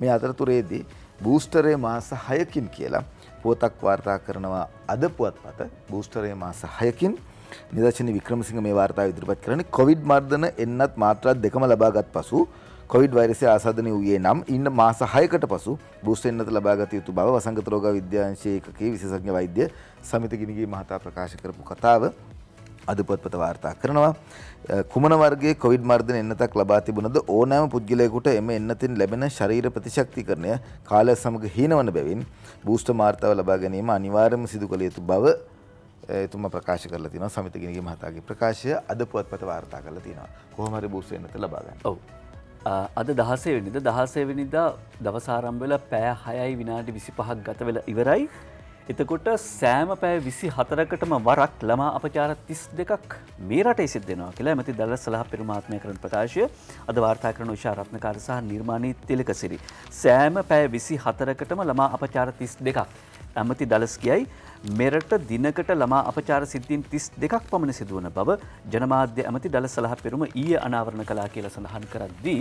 මේ අතරතුරේදී බූස්ටරේ මාස 6කින් කියලා පුවතක් වාර්තා කරනවා. අද පුවත්පත බූස්ටරේ මාස 6කින් නිදර්ශන වික්‍රමසිංහ මේ වාර්තාව ඉදිරිපත් කරන්නේ කොවිඩ් මර්ධන එන්නත් මාත්‍රා දෙකම ලබාගත් පසු කොවිඩ් වෛරසය ආසාදනය වූයේ නම් ඉන්න මාස 6කට පසු බූස්ටර් එන්නත ලබාගත යුතු බව වසංගත රෝග විද්‍යාංශයේ ඒකකයේ විශේෂඥ වෛද්‍ය සමිත ගිනිගේ මහතා ප්‍රකාශ කරපු කතාව අද පුවත්පත වාර්තා කරනවා. කුමන වර්ගයේ කොවිඩ් මර්ධන එන්නතක් ලබා තිබුණද ඕනෑම පුද්ගලයෙකුට එම එන්නතින් ලැබෙන ශරීර ප්‍රතිශක්තිකරණය කාලය සමග හීනවන බැවින් බූස්ටර් මාර්තාව ලබා ගැනීම අනිවාර්යම සිදු කළ යුතු බව එතුමා ප්‍රකාශ කරලා තිනවා. සමිත ගිනිගේ මහතාගේ ප්‍රකාශය අද පුවත්පත වාර්තා කරලා තිනවා. කොහොම හරි බූස්ටර් එන්නත ලබා ගන්න. ඔව්. අද 16 වෙනිදා දවස ආරම්භ වෙලා පැය 6:25ක් ගත වෙලා ඉවරයි. එතකොට සෑම පැය 24කටම වරක් ළමා අපචාර 32ක් මේ රටේ සිද්ධ වෙනවා කියලා ඇමති දළදා සලහ පෙරමාත්මය කරන ප්‍රකාශය අද වාර්තා කරන උෂා රත්නකාර සහ නිර්මාණී තිලකසිරි. සෑම පැය 24කටම ළමා අපචාර 32ක් ඇමති දළස් කියයි. මෙරට දිනකට ළමා අපචාර සිද්ධීන් 32ක් පමණ සිදු වන බව ජනමාධ්‍ය ඇමති දළදා සලහ පෙරම ඊයේ අනාවරණ කළා කියලා සඳහන් කරද්දී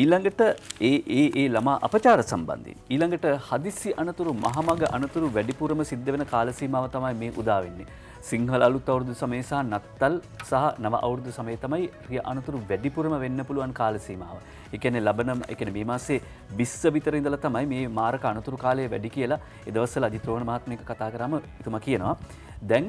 ඊළඟට ඒ ළමා අපචාර සම්බන්ධයෙන් ඊළඟට හදිස්සි අනතුරු මහමග අනතුරු වැඩිපුරම සිද්ධ වෙන කාල සීමාව තමයි මේ උදා වෙන්නේ. සිංහල අලුත් අවුරුදු සමය සහ නත්තල් සහ නව අවුරුදු සමය තමයි රිය අනතුරු වැඩිපුරම වෙන්න පුළුවන් කාල සීමාව. ඒ කියන්නේ මේ මාසේ 20 විතර ඉඳලා තමයි මේ මාරක අනතුරු කාලය වැඩි කියලා ඒ දවස්වල අධිත්‍රෝණ මහත්මිය කතා කරාම එතුමා කියනවා. දැන්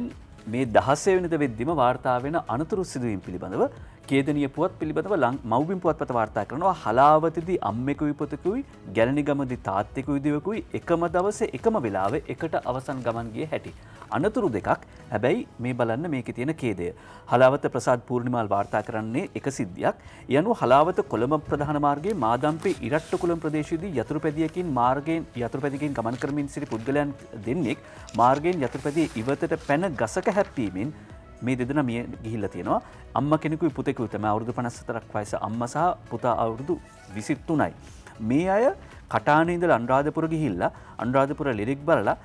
මේ 16 වෙනිදා වෙද්දිම වාර්තා වෙන අනතුරු සිදුවීම් පිළිබඳව කේදනීය පුවත් පිළිබඳව මව්බිම් පුවත්පත වාර්තා කරනවා. හලාවතදී අම්මෙකුයි පුතෙකුයි ගැලණිගමදී තාත්තෙකුයි දිවෙකුයි එකම දවසේ එකම වෙලාවේ එකට අවසන් ගමන් ගියේ හැටි. අනතුරු දෙකක්. හැබැයි මේ බලන්න මේකේ තියෙන කේදය. හලාවත ප්‍රසාද් පූර්ණිමාල් වාර්තා කරන්නේ එක සිද්ධියක්. ඒ අනුව හලාවත කොළඹ ප්‍රධාන මාර්ගයේ මාදම්පේ ඉරට්ටකුලම් ප්‍රදේශයේදී යතුරුපැදියකින් ගමන් කරමින් සිටි පුද්ගලයන් දෙන්නෙක් මාර්ගයෙන් යතුරුපැදිය ඉවතට පැන ගසක හැප්පීමෙන් මේ දෙදෙනා මිය ගිහිල්ලා තියෙනවා. අම්මා කෙනෙකුයි පුතෙකුයි තමයි අවුරුදු 54ක් වයස අම්මා සහ පුතා අවුරුදු 23යි. මේ අය කටාණේ ඉඳලා අනුරාධපුර ගිහිල්ලා අනුරාධපුර ලිරික් බලලා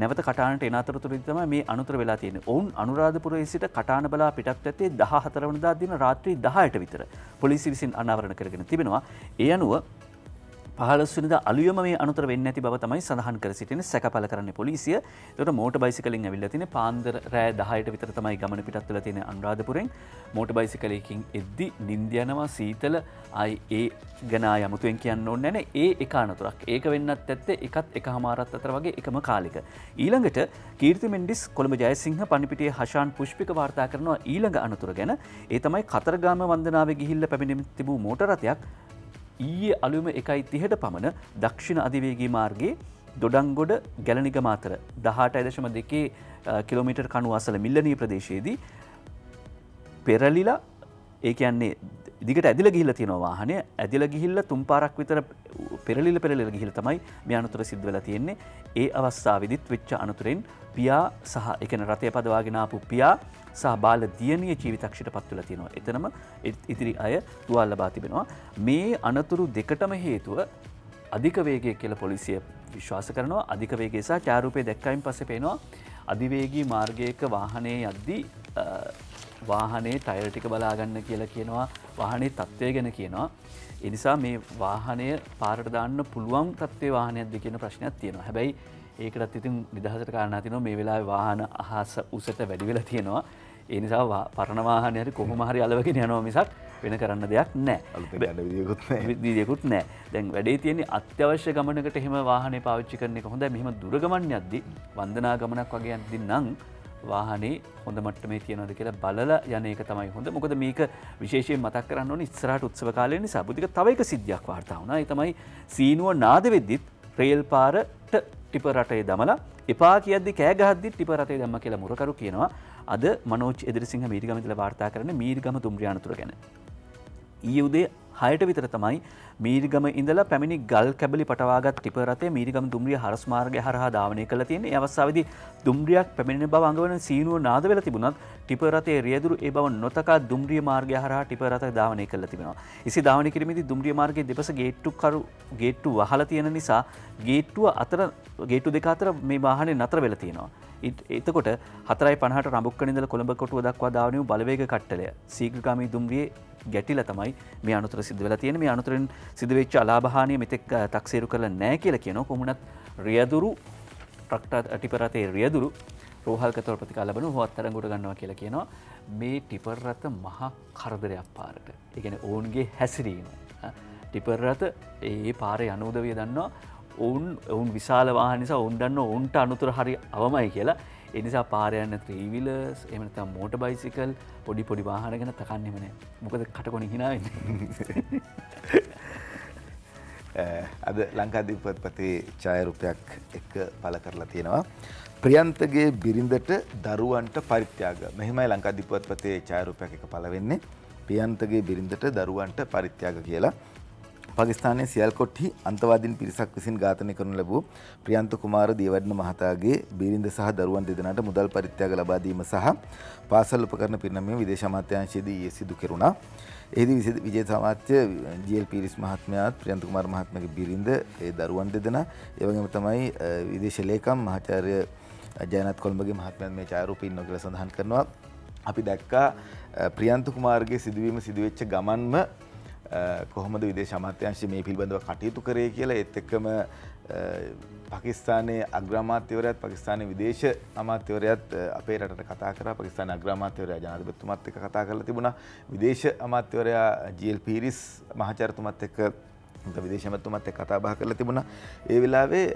නැවත කටාණට එන අතරතුරදී තමයි මේ අනුතර වෙලා තියෙන්නේ. ඔවුන් අනුරාධපුරයේ සිට කටාණ බලා පිටත් ඇත්තේ 14 වෙනිදා දින රාත්‍රී 10ට විතර පොලිසිය විසින් අනාවරණ කරගෙන තිබෙනවා. ඒ අනුව 15 වෙනිදා අලුයම මේ අනුතර වෙන්නේ නැති බව තමයි සඳහන් කර සිටින සැකපල කරන්නේ පොලිසිය. ඒකට මෝටර් බයිසිකලෙන් ඇවිල්ලා තිනේ පාන්දර රෑ 10ට විතර තමයි ගමන පිටත් වෙලා තියෙන අනුරාධපුරෙන්. මෝටර් බයිසිකලයකින් එද්දි නිින්ද යනවා සීතල ඒ ගැන යමුතුෙන් කියන්න ඕනේ නැහැ. ඒ එක අනතුරක්. ඒක වෙන්නත් ඇත්තේ එකත් එකමාරත් අතර වගේ එකම කාලෙක. ඊළඟට කීර්ති මෙන්ඩිස් කොළඹ ජයසිංහ පණිපිටියේ හෂාන් පුෂ්පික වාර්තා කරනවා ඊළඟ අනතුර ගැන. ඒ තමයි කතරගම වන්දනාවේ ගිහිල්ලා පැමිණෙමින් තිබූ මොටර රථයක් ඊයේ අලුයම 1:30ට පමණ දක්ෂිණ අධිවේගී මාර්ගයේ දොඩංගොඩ ගැලණිගම අතර 18.2 කිලෝමීටර් කණුව අසල මිල්ලනී ප්‍රදේශයේදී පෙරලිලා ඒ කියන්නේ දිගට ඇදිලා ගිහිල්ලා තියෙනවා වාහනය. ඇදිලා ගිහිල්ලා තුන් පාරක් විතර පෙරලිලා ගිහිල්ලා තමයි මේ අනතුර සිද්ධ වෙලා තියෙන්නේ. ඒ අවස්ථාවේදීත් වෙච්ච අනතුරෙන් පියා සහ ඒ කියන්නේ රථය පදවාගෙන ආපු පියා සහ බාල දියණිය ජීවිතක්ෂයට පත් වෙලා තියෙනවා. එතනම ඉතිරි අය තුවාල ලබා තිබෙනවා. මේ අනතුරු දෙකටම හේතුව අධික වේගය කියලා පොලිසිය විශ්වාස කරනවා. අධික වේගය සහ ඡායාරූපය දැක්කයින් පස්සේ පේනවා අධිවේගී මාර්ගයක වාහනේ යද්දී වාහනේ ටයර් ටික බලා ගන්න කියලා කියනවා. වාහනේ තත්ත්වය ගැන කියනවා. ඒ නිසා මේ වාහනය පාරට දාන්න පුළුවන් තත්ත්වයේ වාහනයක්ද කියන ප්‍රශ්නයක් තියෙනවා. හැබැයි ඒකටත් ඉතින් නිදහසට කාරණා තියෙනවා. මේ වෙලාවේ වාහන අහස උසට වැඩි වෙලා තියෙනවා. ඒ නිසා පරණ වාහනේ හරි කොහොම හරි අලවගෙන යනවා මිසක් වෙන කරන්න දෙයක් නැහැ. විදියකුත් නැහැ. දැන් වැඩේ තියෙන්නේ අත්‍යවශ්‍ය ගමනකට එහෙම වාහනේ පාවිච්චි කරන එක හොඳයි. මෙහෙම දුර ගමන් යද්දී වන්දනා ගමනක් වගේ යද්දී නම් වාහනේ හොඳ මට්ටමේ තියනවාද කියලා බලලා යන එක තමයි හොඳ. මොකද මේක විශේෂයෙන් මතක් කරන්න ඕනේ ඉස්සරහට උත්සව කාලය නිසා. බුද්ධික තව එක සිද්ධියක් වාර්තා වුණා. ඒ තමයි සීනුව නාද වෙද්දිත් රේල් පාරට ටිප රටේ දමලා එපා කියද්දි කෑ ගහද්දි ටිප රටේ දැම්ම කියලා මුරකරු කියනවා. අද මනෝජ් එදිරිසිංහ මීරිගම ඉඳලා වාර්තා කරන මීරිගම දුම්රිය අනතුර ගැන. ඊයේ උදේ 6ට විතර තමයි මීරිගම ඉඳලා පැමිණි ගල් කැබලි පටවාගත් ටිපර් රථය මීරිගම දුම්රිය හරස් මාර්ගය හරහා ධාවනය කළා තියෙන්නේ. ඒ අවස්ථාවේදී දුම්රියක් පැමිණෙන බව අඟවන සීනුව නාද වෙලා තිබුණත් ටිපර් රථයේ රියදුරු ඒ බව නොතකා දුම්රිය මාර්ගය හරහා ටිපර් රථය ධාවනය කළා තිබෙනවා. ඉසි ධාවනය කිරීමේදී දුම්රිය මාර්ගයේ දෙපස ගේට්ටු වහලා තියෙන නිසා ගේට්ටු දෙක අතර මේ වාහනේ නතර වෙලා තියෙනවා. එතකොට 4:50ට රඹුක්කන ඉඳලා කොළඹ කොටුව දක්වා ධාවන වූ බලවේග කට්ටලය ශීඝ්‍රගාමී දුම්රියේ ගැටිලා තමයි මේ අනුතර සිද්ධ වෙලා තියෙන්නේ. මේ අනුතරෙන් සිදු වෙච්ච අලාභහානිය මෙතෙක් තක්සේරු කරලා නැහැ කියලා කියනවා. කොමුණත් රියදුරු ටිපර් රථයේ රියදුරු රෝහල්ගතව ප්‍රතිකාර ලැබෙනවා. හොවත් අරංගුට ගන්නවා කියලා කියනවා. මේ ටිපර් රථ මහා කරදරයක් පාරට. ඒ කියන්නේ ඔවුන්ගේ හැසිරීම. ටිපර් රථ ඒ පාරේ අනුදවිය දන්නවා. ඔවුන් විශාල වාහන නිසා ඔවුන් දන්න ඔවුන්ට අනුතර හරි අවමයි කියලා. ඒ නිසා පාරේ යන ත්‍රිවිලර්ස් එහෙම නැත්නම් මෝටර් බයිසිකල් පොඩි පොඩි වාහන ගැන තකන්නේම නැහැ. මොකද කටකොණ හිනා වෙන්නේ. අද ලංකාදීප පත්‍රයේ ඡායාරූපයක් එක පළ කරලා තියෙනවා. ප්‍රියන්තගේ බිරිඳට දරුවන්ට පරිත්‍යාග. මෙහිමයි ලංකාදීප පත්‍රයේ ඡායාරූපයක් එක පළ වෙන්නේ. ප්‍රියන්තගේ බිරිඳට දරුවන්ට පරිත්‍යාග කියලා. Pakistan සියල්කොට්හි අන්තවාදීන් පිරිසක් විසින් ඝාතනය කරනු ලැබූ ප්‍රියන්ත කුමාර දියවැඩන මහතාගේ බිරිඳ සහ දරුවන් දෙදෙනාට මුදල් පරිත්‍යාග ලබා දීම සහ පාසල් උපකරණ පිරිනැමීම විදේශ අමාත්‍යාංශයේදී ඊයේ සිදු කෙරුණා. එෙහිදී විජේත අමාත්‍ය ජීඑල් පීරිස් මහත්මයාත් ප්‍රියන්ත කුමාර මහත්මයාගේ බිරිඳ ඒ දරුවන් දෙදෙනා ඒ වගේම තමයි විදේශ ලේකම් මහාචාර්ය ජයනත් කොළඹගේ මහත්මයාත් මේ ඡායාරූපය ඉන්නවා කියලා සඳහන් කරනවා. අපි දැක්කා ප්‍රියන්ත කුමාරගේ සිදුවීම සිදුවෙච්ච ගමන්ම කොහොමද විදේශ අමාත්‍යාංශයේ මේ පිළිබඳව කටයුතු කරේ කියලා ඒත් එක්කම පාකිස්තානයේ අග්‍රාමාත්‍යවරයාත් පාකිස්තානයේ විදේශ අමාත්‍යවරයාත් අපේ රටට කතා කරා. පාකිස්තානයේ අග්‍රාමාත්‍යවරයා ජනාධිපතිතුමත් එක්ක කතා කරලා තිබුණා. විදේශ අමාත්‍යවරයා ජීඑල් පීරිස් මහාචාර්යතුමත් එක්ක විදේශ අමාත්‍යතුමත් එක්ක කතා බහ කරලා තිබුණා. ඒ වෙලාවේ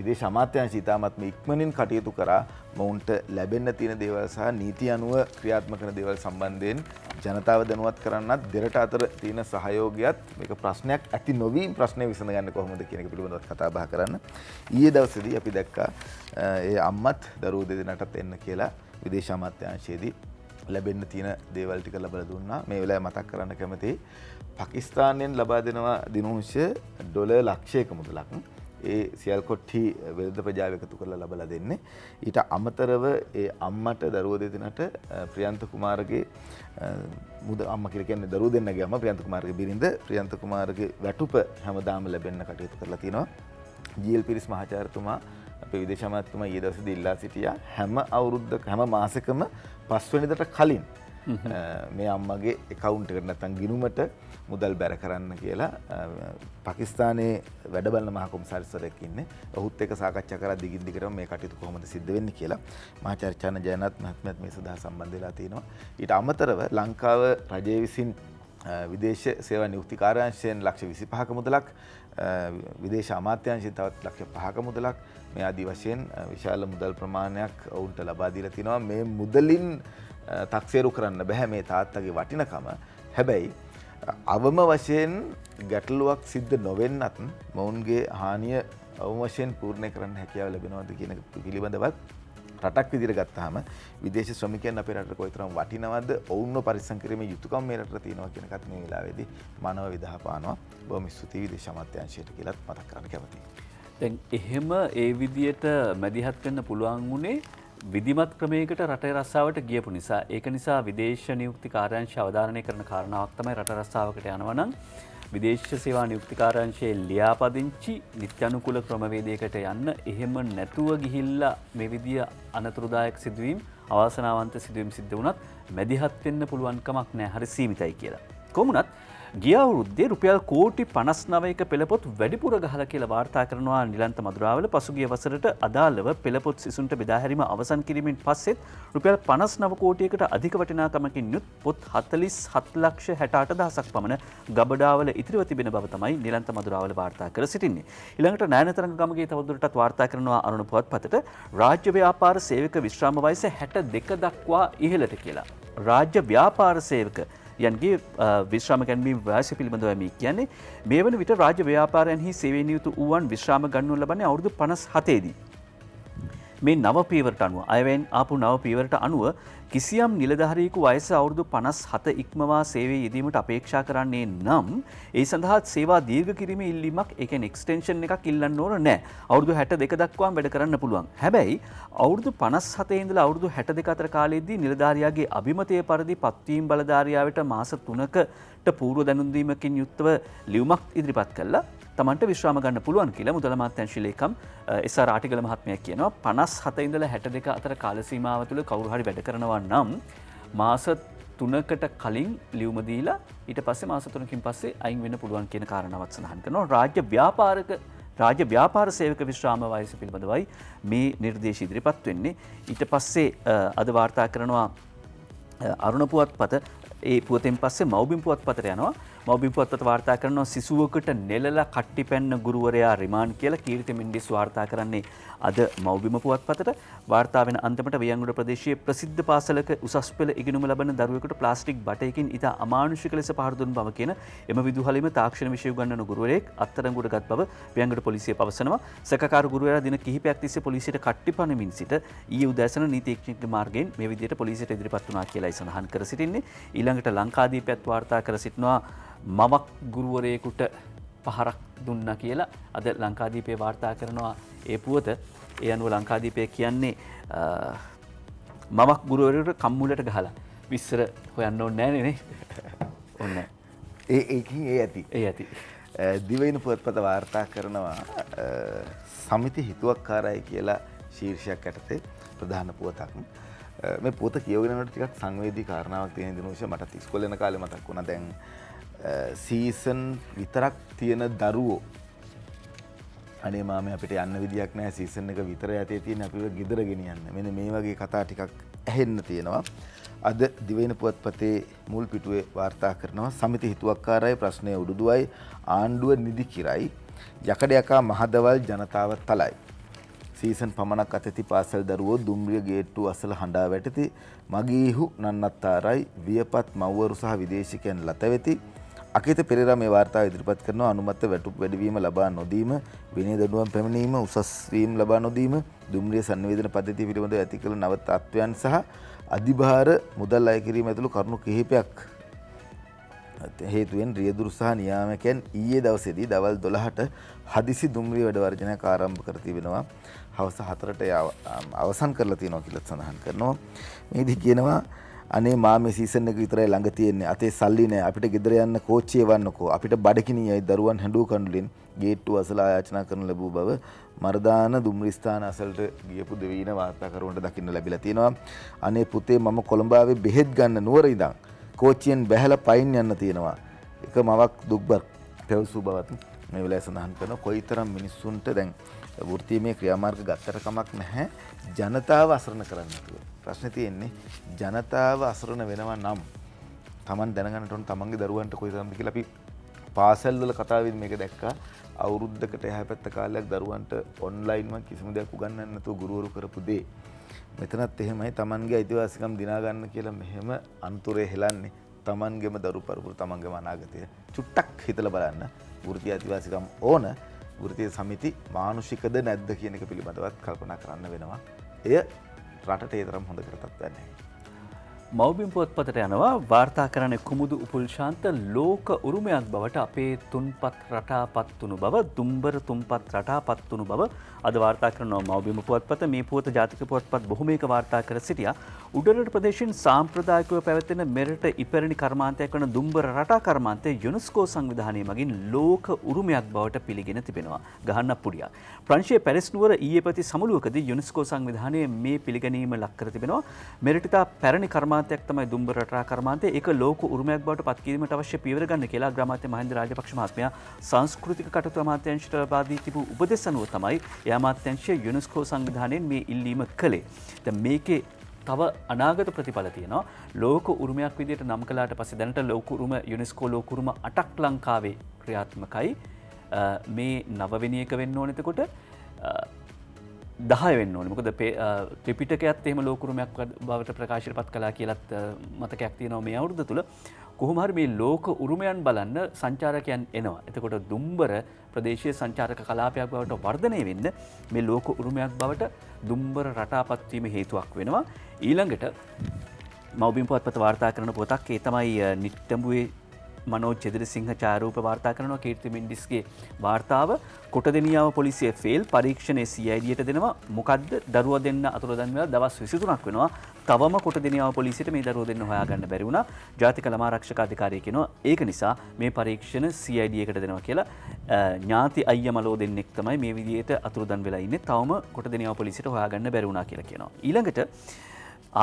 විදේශ අමාත්‍යාංශය ඉතාමත් ඉක්මනින් කටයුතු කරා. මොවුන්ට ලැබෙන්න තියෙන දේවල් සහ නීති අනුව ක්‍රියාත්මක කරන දේවල් සම්බන්ධයෙන් ජනතාව දැනුවත් කරන්නත් දෙරට අතර තියෙන සහයෝගයත් මේක ප්‍රශ්නයක් ඇති නොවි ප්‍රශ්නේ විසඳ ගන්න කොහොමද කියන එක පිළිබඳව කතා බහ කරන්න. ඊයේ දවසේදී අපි දැක්කා ඒ අම්මත් දරුවෝ දෙදෙනාටත් එන්න කියලා විදේශ අමාත්‍යාංශයේදී ලැබෙන්න තියෙන දේවල් ටික ලබා දුන්නා. මේ වෙලාවේ මතක් කරන්න කැමතියි පාකිස්තානයෙන් ලබා දෙනවා දිනෝංශ ඩොලර් ලක්ෂයක මුදලක්. ඒ සියල්කොට්හි වෙළඳ ප්‍රජාව එකතු කරලා ලබලා දෙන්නේ. ඊට අමතරව ඒ අම්මට දරුවෝ දෙදෙනාට ප්‍රියන්ත කුමාරගේ අම්මා කියලා කියන්නේ දරුවෝ දෙන්නගේ අම්මා ප්‍රියන්ත කුමාරගේ බිරිඳ ප්‍රියන්ත කුමාරගේ වැටුප හැමදාම ලැබෙන්න කටයුතු කරලා තිනවා. ජීඑල් පීරිස් මහාචාර්යතුමා අපේ විදේශ අමාත්‍යතුමා ඊයේ දවසේදී ඉල්ලා සිටියා හැම අවුරුද්දක හැම මාසෙකම 5 වෙනිදාට කලින් මේ අම්මගේ account එකට නැත්නම් ගිණුමට මුදල් බැර කරන්න කියලා පාකිස්තානයේ වැඩ බලන මහ කොමසාරිස්වරයෙක් ඉන්නේ. ඔහුත් එක්ක සාකච්ඡා කරලා දිගින් දිගටම මේ කටයුතු කොහොමද සිද්ධ වෙන්නේ කියලා මහාචාර්ය චාන ජයනත් මහත්මයාත් මේ සඳහා සම්බන්ධ වෙලා තිනවා. ඊට අමතරව ලංකාව රජයේ විසින් විදේශ සේවා නියුක්ති කාර්යාංශයෙන් ලක්ෂ 25ක මුදලක් විදේශ අමාත්‍යාංශයෙන් තවත් ලක්ෂ 5ක මුදලක් මේ ආදී වශයෙන් විශාල මුදල් ප්‍රමාණයක් ඔවුන්ට ලබා දීලා තිනවා. මේ මුදලින් තක්සේරු කරන්න බැහැ මේ තාත්තගේ වටිනකම. හැබැයි අවම වශයෙන් ගැටලුවක් සිද්ධ නොවෙන්නත් මොවුන්ගේ හානිය අවම වශයෙන් පූර්ණය කරන්න හැකියාව ලැබෙනවද කියන පිළිබඳවත් රටක් විදිහට ගත්තාම විදේශ ශ්‍රමිකයන් අපේ රටට කොයිතරම් වටිනවද ඔවුන්ව පරිස්සම් කිරීමේ යුතුයකම් මේ රටට තියෙනවා කියන එකත් මේ වෙලාවේදී මනව විදහා පානවා. බොහොම ස්තුතියි විදේශ අමාත්‍යාංශයට කියලාත් මතක් කරන්න කැමතියි. දැන් එහෙම ඒ විදිහට මැදිහත් වෙන්න පුළුවන් උනේ විධිමත් ක්‍රමයකට රටේ රස්සාවට ගියපු නිසා. ඒක නිසා විදේශ නියුක්ති කාර්යාංශය අවධාරණය කරන කාරණාවක් තමයි රට රස්සාවකට යනවා නම් විදේශ සේවා නියුක්ති කාර්යාංශයේ ලියාපදිංචි නිත්‍යනුකූල ක්‍රමවේදයකට යන්න. එහෙම නැතුව ගිහිල්ලා මේ විදිය අනතුරුදායක සිදුවීම් අවාසනාවන්ත සිදුවීම් සිද්ධ වුණත් මැදිහත් වෙන්න පුළුවන් කමක් නැහැ. හරි සීමිතයි කියලා. කොමුණත් ගිය අවුරුද්දේ රුපියල් කෝටි 51ක පෙළපොත් වැඩිපුර ගහලා කියලා වාර්තා කරනවා නිලන්ත මදුරාවල. පසුගිය වසරට අදාළව පෙළපොත් සිසුන්ට බෙදා හැරීම අවසන් කිරීමෙන් පස්සෙත් රුපියල් 59 කෝටියකට අධික වටිනාකමකින් යුත් පොත් 4,7,68,000ක් පමණ ගබඩාවල ඉතිරිව තිබෙන බව තමයි නිලන්ත මදුරාවල වාර්තා කර සිටින්නේ. ඊළඟට නායනතරංග ගමගේ තවදුරටත් වාර්තා කරනවා අරුණ පුවත්පතට රාජ්‍ය ව්‍යාපාර සේවක විශ්‍රාම වයස 62 දක්වා ඉහළට කියලා. රාජ්‍ය ව්‍යාපාර සේවක යන්ගේ විශ්‍රාම ගැන්වීම වයසය පිළිබඳව මේ කියන්නේ මේ වන විට රාජ්‍ය ව්‍යාපාරයන්හි සේවය නියුතු වූවන් විශ්‍රාම ගන්නු ලබන්නේ අවුරුදු 57 දී. මේ නව පීවරට අනුව අයවැයෙන් ආපු නව පීවරට අනුව කිසියම් නිලධාරියෙකු වයස අවුරුදු 57 ඉක්මවා සේවයේ යෙදීමට අපේක්ෂා කරන්නේ නම් ඒ සඳහා සේවා දීර්ඝ කිරීමේ ඉල්ලීමක් ඒ කියන්නේ එක්ස්ටෙන්ෂන් එකක් ඉල්ලන්න ඕන නැහැ. අවුරුදු 62 දක්වාම වැඩ කරන්න පුළුවන්. හැබැයි අවුරුදු 57 ඉඳලා අවුරුදු 62 අතර කාලයේදී නිලධාරියාගේ අභිමතය පරිදි පත්වීම් බලධාරියාවට මාස 3කට පූර්ව දැනුම් දීමකින් යුක්තව ලියුමක් ඉදිරිපත් කළා. තමන්ට විශ්‍රාම ගන්න පුළුවන් කියලා මුදල අමාත්‍යාංශ ලේකම් එස්.ආර්. ආටිගල මහත්මයා කියනවා. 57 ඉඳලා 62 අතර කාල සීමාව තුළ කවුරු හරි වැඩ කරනවා නම් මාස 3කට කලින් ලියුම දීලා ඊට පස්සේ මාස 3කින් පස්සේ අයින් වෙන්න පුළුවන් කියන කාරණාවත් සඳහන් කරනවා. රාජ්‍ය ව්‍යාපාර සේවක විශ්‍රාම වයස පිළිබඳවයි මේ නිර්දේශය ඉදිරිපත් වෙන්නේ. ඊට පස්සේ අද වාර්තා කරනවා අරුණ පුවත්පත ඒ පුවතෙන් පස්සේ මව්බිම් පුවත්පතට යනවා. මව්බිම් පුවත්පත වාර්තා කරනවා සිසුවකට නෙලලා කට්ටිපැන්න ගුරුවරයා රිමාන්ඩ් කියලා කීර්ති මින්ඩිස් වාර්තා කරන්නේ අද මව්බිම පුවත්පතට. වාර්තා වෙන අන්තිමට වියන්ගොඩ ප්‍රදේශයේ ප්‍රසිද්ධ පාසලක උසස් පෙළ ඉගෙනුම ලබන දරුවෙකුට ප්ලාස්ටික් බටයකින් ඉතා අමානුෂික ලෙස පහර දුන් බව කියන එම විදුහලෙම තාක්ෂණ විෂය උගන්වන ගුරුවරයෙක් අත්අඩංගුවටගත් බව වියන්ගොඩ පොලිසිය පවසනවා. සැකකාර ගුරුවරයා දින කිහිපයක් තිස්සේ පොලිසියට කට්ටිපැනමින් සිට ඊයේ උදෑසන නීතිඥ මාර්ගයෙන් මේ විදියට පොලිසියට ඉදිරිපත් වුණා කියලායි සඳහන් කර සිටින්නේ. ඊළඟට ලංකාදීපයත් වාර්තා කර සිටිනවා මවක් ගුරුවරයෙකුට පහරක් දුන්නා කියලා අද ලංකාදීපේ වාර්තා කරනවා ඒ පුවත. ඒ අනුව ලංකාදීපය කියන්නේ මවක් ගුරුවරයෙකුට කම්මුලට ගහලා විස්තර හොයන්න ඕනේ නෑ නේ. ඕනේ. ඒ ඇති. දිවයින පුවත්පත වාර්තා කරනවා සමිති හිතුවක්කාරයි කියලා ශීර්ෂයක් යටතේ ප්‍රධාන පුවතක්. මේ පොත කියවෙනකොට ටිකක් සංවේදී කාරණාවක් තියෙන දිනුෂා මට ඉස්කෝලේ යන කාලේ මතක් වුණා. දැන් සීසන් විතරක් තියෙන දරුවෝ අනේ මාමේ අපිට යන්න විදියක් නැහැ සීසන් එක විතර යතේ තියෙන අපිව ගෙදර ගෙනියන්න. මෙන්න මේ වගේ කතා ටිකක් ඇහෙන්න තියෙනවා. අද දිවයින පුවත්පතේ මුල් පිටුවේ වාර්තා කරනවා සමිති හිතුවක්කාරයි ප්‍රශ්නය උඩුදුවයි ආණ්ඩුව නිදි කිරයි යකඩයකා මහදවල් ජනතාව තලයි. සීසන් පමණක් අතති පාසල් දරුවෝ දුම්රිය ගේට්ටුව අසල හඬා වැටති. මගීහු නන්නත්තාරයි වියපත් මව්වරු සහ විදේශිකයන් ලතවෙති. අකිත පෙරේරා මේ වාර්තාව ඉදිරිපත් කරනවා අනුමත වැටුප් වැඩිවීම ලබා නොදීම විනය දඬුවම් පැමිණීම උසස් වීම ලබා නොදීම දුම්රිය සංවේදන පද්ධතිය පිළිබඳව ඇති කළ නව තත්ත්වයන් සහ අධිභාර මුදල් අය කිරීම ඇතුළු කරුණු කිහිපයක් හේතුවෙන් රියදුරු සහ නියාමකයන් ඊයේ දවසේදී දවල් 12ට හදිසි දුම්රිය වැඩ වර්ජනයක් ආරම්භ කර තිබෙනවා. හවස 4ට අවසන් කරලා තියෙනවා කියලා සඳහන් කරනවා. මේ දිහි කියනවා අනේ මා මේ සීසන් එක විතරයි ළඟ තියෙන්නේ. අතේ සල්ලි නැහැ. අපිට ගෙදර යන්න කෝච්චිය වන්නකෝ. අපිට බඩගිනියයි දරුවන් හැඬුව කඳුලින් ගේට්ටුව අසල ආයාචනා කරන ලැබූ බව මරදාන දුම්රිය ස්ථාන අසලට ගියපු දෙවියන වාර්තාකරුවන්ට දකින්න ලැබිලා තියෙනවා. අනේ පුතේ මම කොළඹාවේ බෙහෙත් ගන්න නුවර ඉඳන් කෝච්චියෙන් බැහැලා පයින් යන්න තියෙනවා. එක මවක් දුක්බක් පැවසු බවත් මේ වෙලාවේ සඳහන් කරනවා. කොයිතරම් මිනිස්සුන්ට දැන් වෘත්තීමේ ක්‍රියාමාර්ග ගත්තට කමක් නැහැ. ජනතාව අසරණ කරන්න ඕනේ. ප්‍රශ්නේ තියෙන්නේ ජනතාව අසරණ වෙනවා නම් Taman දැනගන්නට ඕන Tamanගේ දරුවන්ට කොයිතරම්ද කියලා. අපි පාසල්වල කතාවෙදි මේක දැක්කා. අවුරුද්දකට යහපැත්ත කාලයක් දරුවන්ට ඔන්ලයින්ව කිසිම දෙයක් උගන්වන්නේ නැතුව ගුරුවරු කරපු දේ. මෙතනත් එහෙමයි Tamanගේ අයිතිවාසිකම් දිනා ගන්න කියලා මෙහෙම අන්තරේ හෙලන්නේ. Tamanගේම දරු පරපුර Tamanගේම අනාගතය චුට්ටක් හිතලා බලන්න. වෘත්තීය අයිතිවාසිකම් ඕන වෘත්තීය සමිති මානුෂිකද නැද්ද කියන එක පිළිබඳවත් කල්පනා කරන්න වෙනවා. එය රටට ඒ තරම් හොඳ කරතත් නැහැ. මව්බිම් පුවත්පතට යනවා වාර්තා කරන්නේ කුමුදු උපුල්ශාන්ත ලෝක උරුමයක් බවට අපේ තුන්පත් රටාපත් වුණු බව දුම්බර තුන්පත් රටාපත් වුණු බව අද වාර්තා කරනවා මව්බිම් පුවත්පත. මේ පුවත ජාතික පුවත්පත් බොහොමයක වාර්තා කර සිටියා. උඩරට ප්‍රදේශයෙන් සාම්ප්‍රදායිකව පැවැත්වෙන මෙරට ඉපැරණි කර්මාන්තයක් වන දුම්බර රටා කර්මාන්තය යුනෙස්කෝ සංවිධානය මගින් ලෝක උරුමයක් බවට පිළිගෙන තිබෙනවා. ගහන්න පුඩියා. ප්‍රංශයේ පැරිස් නුවර ඊයේ පැති සමුළුවකදී යුනෙස්කෝ සංවිධානය මේ පිළිගැනීම ලක් කර තිබෙනවා. මෙරට ඉතා පැරණි කර්මාන්තය තමයි දුම්බර රටා කර්මාන්තය ඒක ලෝක උරුමයක් බවට පත් කිරීමට අවශ්‍ය පියවර ගන්න කියලා අග්‍රාමාත්‍ය මහින්ද රාජපක්ෂ මහත්මයා සංස්කෘතික කටයුතු අමාත්‍යාංශයට ලබා දී තිබූ උපදෙස් අනුව තමයි ඒ අමාත්‍යාංශය යුනෙස්කෝ සංවිධානයෙන් මේ ඉල්ලීම කළේ. දැන් මේකේ තව අනාගත ප්‍රතිඵල තියෙනවා. ලෝක උරුමයක් විදිහට නම් කළාට පස්සේ දැනට ලෝක උරුම යුනෙස්කෝ ලෝක උරුම 8ක් ලංකාවේ ක්‍රියාත්මකයි. මේ 9 වෙනි එක වෙන්න ඕනේ. එතකොට 10 වෙන්න ඕනේ. මොකද ත්‍රිපිටකයත් එහෙම ලෝක උරුමයක් බවට ප්‍රකාශයට පත් කළා කියලත් මතකයක් තියෙනවා මේ අවුරුද්ද තුල. කොහොම හරි මේ ලෝක උරුමයන් බලන්න සංචාරකයන් එනවා. එතකොට දුම්බර ප්‍රදේශීය සංචාරක කලාපයක් බවට වර්ධනය වෙන්න මේ ලෝක උරුමයක් බවට දුම්බර රටාපත් වීම හේතුවක් වෙනවා. ඊළඟට මව්බිම් පුවත්පත වාර්තා කරන පොතක් ඒ තමයි නිට්ටඹුවේ මනෝජ් චෙදරසිංහ ඡායාරූප වාර්තා කරනවා. කීර්ති මින්ඩිස්ගේ වාර්තාව කොටදෙනියාව පොලිසිය ෆේල් පරීක්ෂණයේ CIDට දෙනවා. මොකද්ද? දරුවා දෙන්න අතුරුදන් වෙලා දවස් 23ක් වෙනවා. තවම කොටදෙනියාව පොලිසියට මේ දරුවා දෙන්න හොයාගන්න බැරි වුණා. ජාතික ළමා ආරක්ෂක අධිකාරිය කියනවා ඒක නිසා මේ පරීක්ෂණ CID එකට දෙනවා කියලා. ඥාති අයියා මලෝ දෙන්නෙක් තමයි මේ විදිහට අතුරුදන් වෙලා ඉන්නේ. තවම කොටදෙනියාව පොලිසියට හොයාගන්න බැරි වුණා කියලා කියනවා. ඊළඟට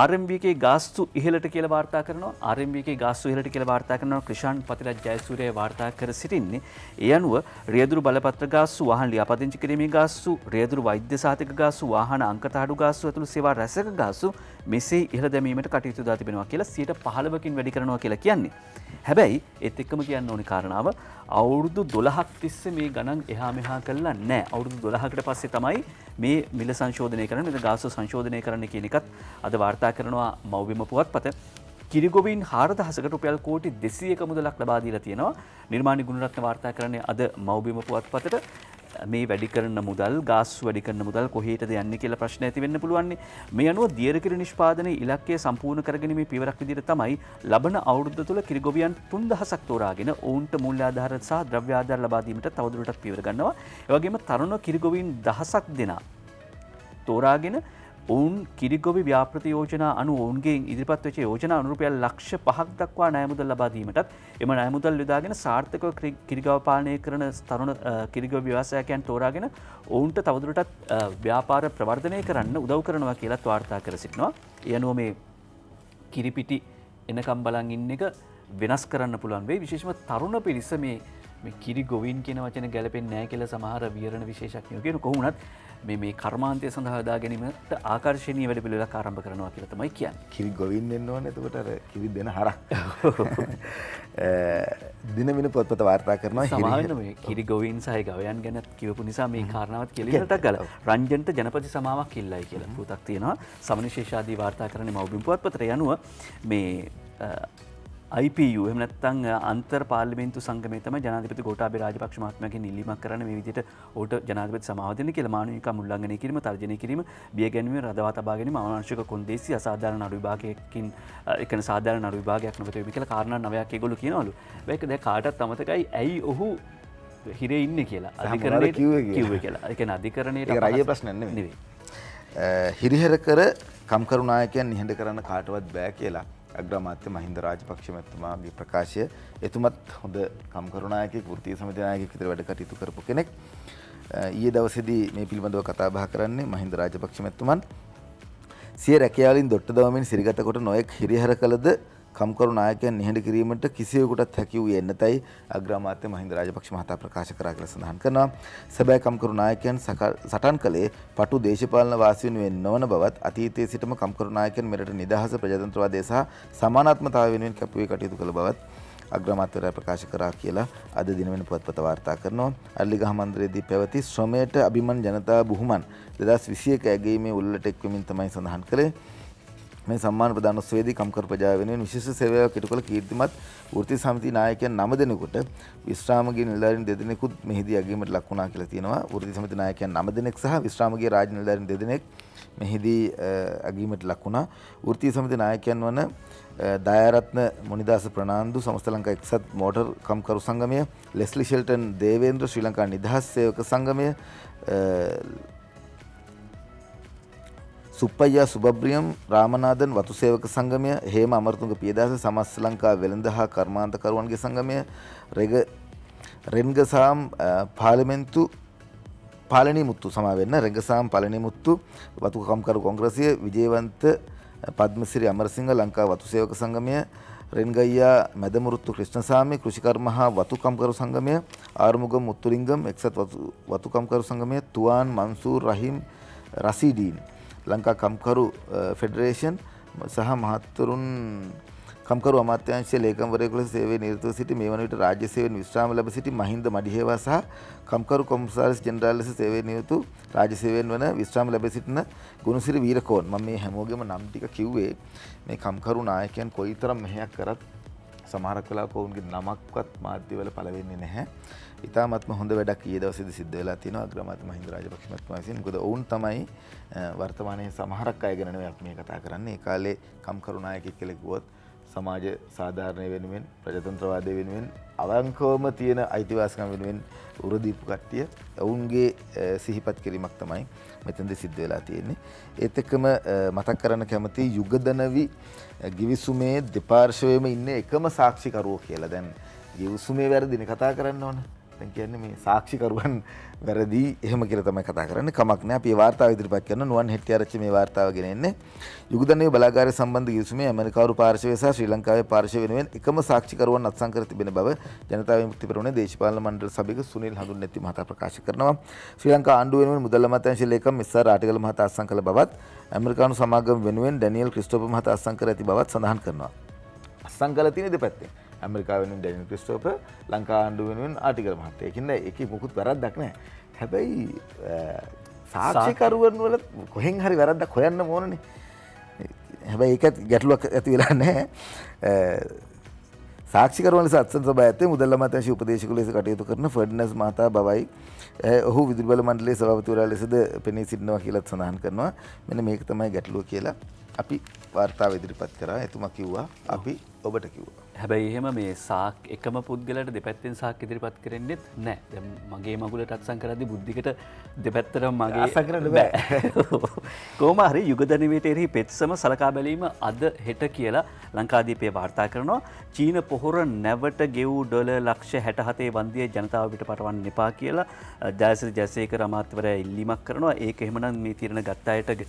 RMBK ගාස්තු ඉහළට කියලා වාර්තා කරනවා. RMBK ගාස්තු ඉහළට කියලා වාර්තා කරනවා. ක්‍රිෂාන් පතිරත් ජයසූරිය වාර්තා කර සිටින්නේ. ඒ අනුව රියදුරු බලපත්‍ර ගාස්තු, වාහන ලියාපදිංචි කිරීමේ ගාස්තු, රියදුරු වෛද්‍ය සහතික ගාස්තු, වාහන අංකතාඩු ගාස්තු ඇතුළු සේවා රැසක ගාස්තු මෙසේ ඉහළ දැමීමට කටයුතු දා තිබෙනවා කියලා 15%කින් වැඩි කරනවා කියලා කියන්නේ. හැබැයි ඒත් එක්කම කියන්න ඕනේ කාරණාව අවුරුදු 12ක් තිස්සේ මේ ගණන් එහා මෙහා කළා නැහැ. අවුරුදු 12කට පස්සේ තමයි මේ මිල සංශෝධනය කරන්නේ. මේ ගාස්තු සංශෝධනය කරන්න කියන එකත් අද වාර්තා කරනවා මව්බිම පුවත්පත. කිරිගොවීන් 4000කට රුපියල් කෝටි 201 මුදලක් ලබා දීලා තියෙනවා. නිර්මාණි ගුණරත්න වාර්තා කරන්නේ අද මව්බිම පුවත්පතට මේ වැඩි කරන මුදල්, ගාස්තු වැඩි කරන මුදල් කොහේටද යන්නේ කියලා ප්‍රශ්න ඇති වෙන්න පුළුවන්. මේ අනුව දියරකිරි නිෂ්පාදනයේ ඉලක්කය සම්පූර්ණ කරගැනීමේ පියවරක් විදිහට තමයි ලබන අවුරුද්ද තුළ කිරිගොවියන් 3000ක් තෝරාගෙන ඔවුන්ට මූල්‍ය ආධාර සහ ද්‍රව්‍ය ආධාර ලබා දීමට තවදුරටත් පියවර ගන්නවා. ඒ වගේම තරුණ කිරිගොවීන් 1000ක් දෙනා තෝරාගෙන ඔවුන් කිරිගොවි ව්‍යාපෘති යෝජනා අනුව ඔවුන්ගේ ඉදිරිපත් වෙච්ච යෝජනා අනුව රුපියල් ලක්ෂ 5ක් දක්වා ණය මුදල් ලබා දීමටත් එම ණය මුදල් යොදාගෙන සාර්ථකව කිරිගව පාලනය කරන තරුණ කිරිගව ව්‍යවසායකයන් තෝරාගෙන ඔවුන්ට තවදුරටත් ව්‍යාපාර ප්‍රවර්ධනය කරන්න උදව් කරනවා කියලාත් වාර්තා කර සිටිනවා. ඒ අනුව මේ කිරිපිටි එනකම් බලන් ඉන්න එක වෙනස් කරන්න පුළුවන් වෙයි. විශේෂම තරුණ පිරිස මේ කිරිගොවීන් කියන වචන ගැලපෙන්නේ නැහැ කියලා සමහර විවරණ විශේෂඥයෝ කියන කොහොමුණත් මේ කර්මාන්තය සඳහා හදා ගැනීමට ආකර්ශනීය වැඩපිළිවෙලක් ආරම්භ කරනවා කියලා තමයි කියන්නේ. කිරි ගොවින් වෙන්න ඕනේ. එතකොට අර කිරි දෙන හරක්. දිනමින පොත්පත වාර්තා කරනවා. සමාවෙන්න මේ කිරි ගොවින් සහ ගවයන් ගැන කියවපු නිසා මේ කාරණාවත් කෙලියටක් ගලව. රංජන්ට ජනපති සමාවක් ඉල්ලයි කියලා පුතක් තියෙනවා. සමනිශේෂාදී වාර්තා කරන්නේ මව්බිම් පුවත්පතේ යනුව මේ IPU එහෙම නැත්නම් අන්තර් පාර්ලිමේන්තු සංගමය තමයි ජනාධිපති ගෝඨාභය රාජපක්ෂ මහත්මයාගෙන් ඉල්ලීමක් කරන්නේ මේ විදිහට ඔහුට ජනාධිපති සමාව දෙන්න කියලා. මානවික මුල්ලංඝනය කිරීම, තර්ජනය කිරීම, බිය ගැනීම, රඳවා තබා ගැනීම, අවාංශික කොන්දේසි, අසාධාරණ නඩු විභාගයකින් එකන සාධාරණ නඩු විභාගයක් නොමැති වෙයි කියලා කාරණා 9ක් ඒගොල්ලෝ කියනවලු. මේක දැන් කාටවත් අමතකයි ඇයි ඔහු හිරේ ඉන්නේ කියලා අධිකරණයට කිව්වේ කියලා. ඒ කියන්නේ අධිකරණයට ඒක රාජ්‍ය ප්‍රශ්න නෙමෙයි. හිරිහෙර කර කම්කරු නායකයන් නිහඬ කරන්න කාටවත් බෑ කියලා. අග්‍රාමාත්‍ය මහින්ද රාජපක්ෂ මහත්මයාගේ ප්‍රකාශය. එතුමත් හොඳ කම්කරු නායකයෙක්, වෘත්තීය සමිති නායකයෙක් විතර වැඩ කටයුතු කරපු කෙනෙක්. ඊයේ දවසේදී මේ පිළිබඳව කතා බහ කරන්නේ මහින්ද රාජපක්ෂ මහත්මන් සිය රැකියාවලින් දොට්ට දමමින් සිරිගත කොට නොයෙක් හිරිහැර කළද කම්කරු නායකයන් නිහඬ කිරීමට කිසිවෙකුටත් හැකි වූයේ නැතයි අග්‍රාමාත්‍ය මහින්ද රාජපක්ෂ මහතා ප්‍රකාශ කරා කියලා සඳහන් කරනවා. සැබෑ කම්කරු නායකයන් සටන් කළේ පටු දේශපාලන වාසි වෙනුවෙන් නොවන බවත් අතීතයේ සිටම කම්කරු නායකයන් මෙරට නිදහස, ප්‍රජාතන්ත්‍රවාදය සහ සමානාත්මතාවය වෙනුවෙන් කැපුවේ කටයුතු කළ බවත් අග්‍රාමාත්‍යවරයා ප්‍රකාශ කරා කියලා අද දිනවෙන පුවත්පත වාර්තා කරනවා. අල්ලිගහ මන්දිරයේදී පැවති ශ්‍රමයට අභිමන් ජනතා බුහුමන් 2021 ඇගීමේ උල්ලට එක්වීමෙන් තමයි සඳහන් කළේ. මේ සම්මාන ප්‍රදාන උත්සවයේදී කම්කරු ප්‍රජාව වෙනුවෙන් විශේෂ සේවාවක් ඉටු කළ කීර්තිමත් වෘත්ති සමිති නායකයන් 9 දෙනෙකුට විශ්‍රාමගිය නිලධාරීන් 2 දෙනෙකුත් මෙහිදී ඇගීමට ලක් වුණා කියලා තියෙනවා. වෘත්ති සමිති නායකයන් 9 දෙනෙක් සහ විශ්‍රාමගිය රාජ්‍ය නිලධාරීන් 2 දෙනෙක් මෙහිදී ඇගීමට ලක් වුණා. වෘත්ති සමිති නායකයන් වන දයාරත්න මොනිදාස ප්‍රනාන්දු, සමස්ත ලංකා එක්සත් මෝටර් කම්කරු සංගමය, ලෙස්ලි ෂෙල්ටන් දේවේන්ද්‍ර ශ්‍රී ලංකා නිදහස් සේවක සංගමය, සුප්පයියා සුබබ්‍රියම් රාමනාදන් වතු සේවක සංගමය, හේම අමරතුංග පියදාස සමස්ත ලංකා වෙළඳ හා කර්මාන්තකරුවන්ගේ සංගමය, රෙන්ගසාම් පාර්ලිමේන්තු පාලනී මුත්තු සමාවෙන්න රෙන්ගසාම් පාලනී මුත්තු වතු කම්කරු කොංග්‍රසය, විජේවන්ත පද්මසිරි අමරසිංහ ලංකා වතු සේවක සංගමය, රෙන්ගයියා මැදමුරුත්තු ක්‍රිෂ්ණසාමි කෘෂිකර්ම හා වතු කම්කරු සංගමය, ආරුමුගම් මුත්තුලිංගම් එක්සත් වතු කම්කරු සංගමය, තුවාන් මන්සූර් රහිම් රසීඩීන් ලංකා කම්කරු ෆෙඩරේෂන් සහ මහත්තුරුන් කම්කරු අමාත්‍යාංශයේ ලේකම්වරයෙකු ලෙස සේවයේ නිරතව සිටි මේ වන විට රාජ්‍ය සේවයෙන් විශ්‍රාම ලැබ සිටි මහින්ද මඩිහේවා සහ කම්කරු කොමසාරිස් ජෙනරාල් ලෙස සේවයේ නිරත රාජ්‍ය සේවයෙන් වන විශ්‍රාම ලැබ සිටින ගුණසිරි වීරකෝන්. මම මේ හැමෝගෙම නම් ටික කිව්වේ මේ කම්කරු නායකයන් කොයිතරම් මෙහෙයක් කරත් සමහරක් වෙලාවක ඔවුන්ගේ නමක්වත් මාධ්‍යවල පළ වෙන්නේ නැහැ. ඉතාමත්ම හොඳ වැඩක් ඊයේ දවසේදී සිද්ධ වෙලා තියෙනවා අග්‍රාමාත්‍ය මහින්ද රාජපක්ෂ මහත්මයා විසින්. මොකද ඔවුන් තමයි වර්තමානයේ සමහරක් අය ගැන නෙවෙයි අපි මේ කතා කරන්නේ. ඒ කාලේ කම්කරුනායකයෙක් කියලා කිව්වොත් සමාජ සාධාරණය වෙනුවෙන් ප්‍රජාතන්ත්‍රවාදය වෙනුවෙන් අවංකවම තියෙන අයිතිවාසිකම් වෙනුවෙන් උරදීපු කට්ටිය ඔවුන්ගේ සිහිපත් කිරීමක් තමයි මෙතනදී සිද්ධ වෙලා තියෙන්නේ. ඒත් එක්කම මතක් කරන්න කැමති යුගදනවි ගිවිසුමේ දෙපාර්ශවයේම ඉන්නේ එකම සාක්ෂිකරුවෝ කියලා. දැන් ගිවිසුමේ වැරදිනේ කතා කරන්න ඕන. දැන් කියන්නේ මේ සාක්ෂිකරුවන් වැරදි එහෙම කියලා තමයි කතා කරන්නේ. කමක් නැහැ. අපි මේ වார்த்தාව ඉදිරිපත් කරනවා. නුවන් හෙට්ටිආරච්චි මේ වார்த்தාව ගෙන එන්නේ. යුගදනවි බලාගාරය සම්බන්ධ ගිවිසුමේ ඇමරිකානු පාර්ශවය සහ ශ්‍රී ලංකාවේ පාර්ශවය වෙනුවෙන් එකම සාක්ෂිකරුවන් අත්සන් කර තිබෙන බව ජනතා විමුක්ති පෙරමුණේ දේශපාලන මණ්ඩල සභික සුනිල් හඳුන්නැති මහතා ප්‍රකාශ කරනවා. ශ්‍රී ලංකා ආණ්ඩුව වෙනුවෙන් මුදල් අමාත්‍යාංශ ලේකම් එස්.ආර්. රාටිගල මහතා අත්සන් කළ බවත් ඇමරිකානු සමාගම වෙනුවෙන් ඩැනියෙල් ක්‍රිස්ටෝපර් මහතා අත්සන් කර ඇති බවත් සඳහන් කරනවා. අත්සන් කළ තියෙන දෙපැත්තෙන් ඇමරිකා වෙනුවෙන් ඩැනියෙල් ක්‍රිස්ටෝපර්, ලංකා ආණ්ඩුව වෙනුවෙන් ආටිගල් මහත්තයා. ඒකින්ද ඒකේ මොකුත් වැරද්දක් නැහැ. හැබැයි සාක්ෂිකරුවන් වල කොහෙන් හරි වැරද්දක් හොයන්න ඕනනේ. හැබැයි ඒකත් ගැටලුවක් ඇති වෙලා නැහැ. සාක්ෂිකරුවන් ලෙස අත්සන් සභාව ඇත්තේ මුදල් අමාත්‍යාංශයේ උපදේශක ලෙස කටයුතු කරන ෆර්ඩිනන්ඩ්ස් මහතා බවයි. ඔහු විදුලිබල මණ්ඩලයේ සභාපතිවරයා ලෙසද පෙනී සිටිනවා කියලාත් සඳහන් කරනවා. මෙන්න මේක තමයි ගැටලුව කියලා අපි වාර්තාව ඉදිරිපත් කරා. එතුමා කිව්වා අපි ඔබට කිව්වා. හැබැයි එහෙම මේ සාක් එකම පුද්ගලයාට දෙපැත්තෙන් සාක් ඉදිරිපත් කරන්නේත් නැහැ. දැන් මගේ මගුලට අත්සන් කරද්දී බුද්ධිකට දෙපැත්තටම මගේ අත්සන් කරන්න බෑ. කොහොම හරි යුගදනවීට එරෙහි පෙත්සම සලකා බැලීම අද හෙට කියලා ලංකාදීපයේ වාර්තා කරනවා. චීන පොහොර නැවට ගෙවූ ඩොලර් ලක්ෂ 67 වන්දිය ජනතාව පිට පටවන්න එපා කියලා ජයසිරි ජයසේකර අමාත්‍යවරයා ඉල්ලීමක් කරනවා. ඒක එහෙමනම් මේ තීරණ ගත්ත අයට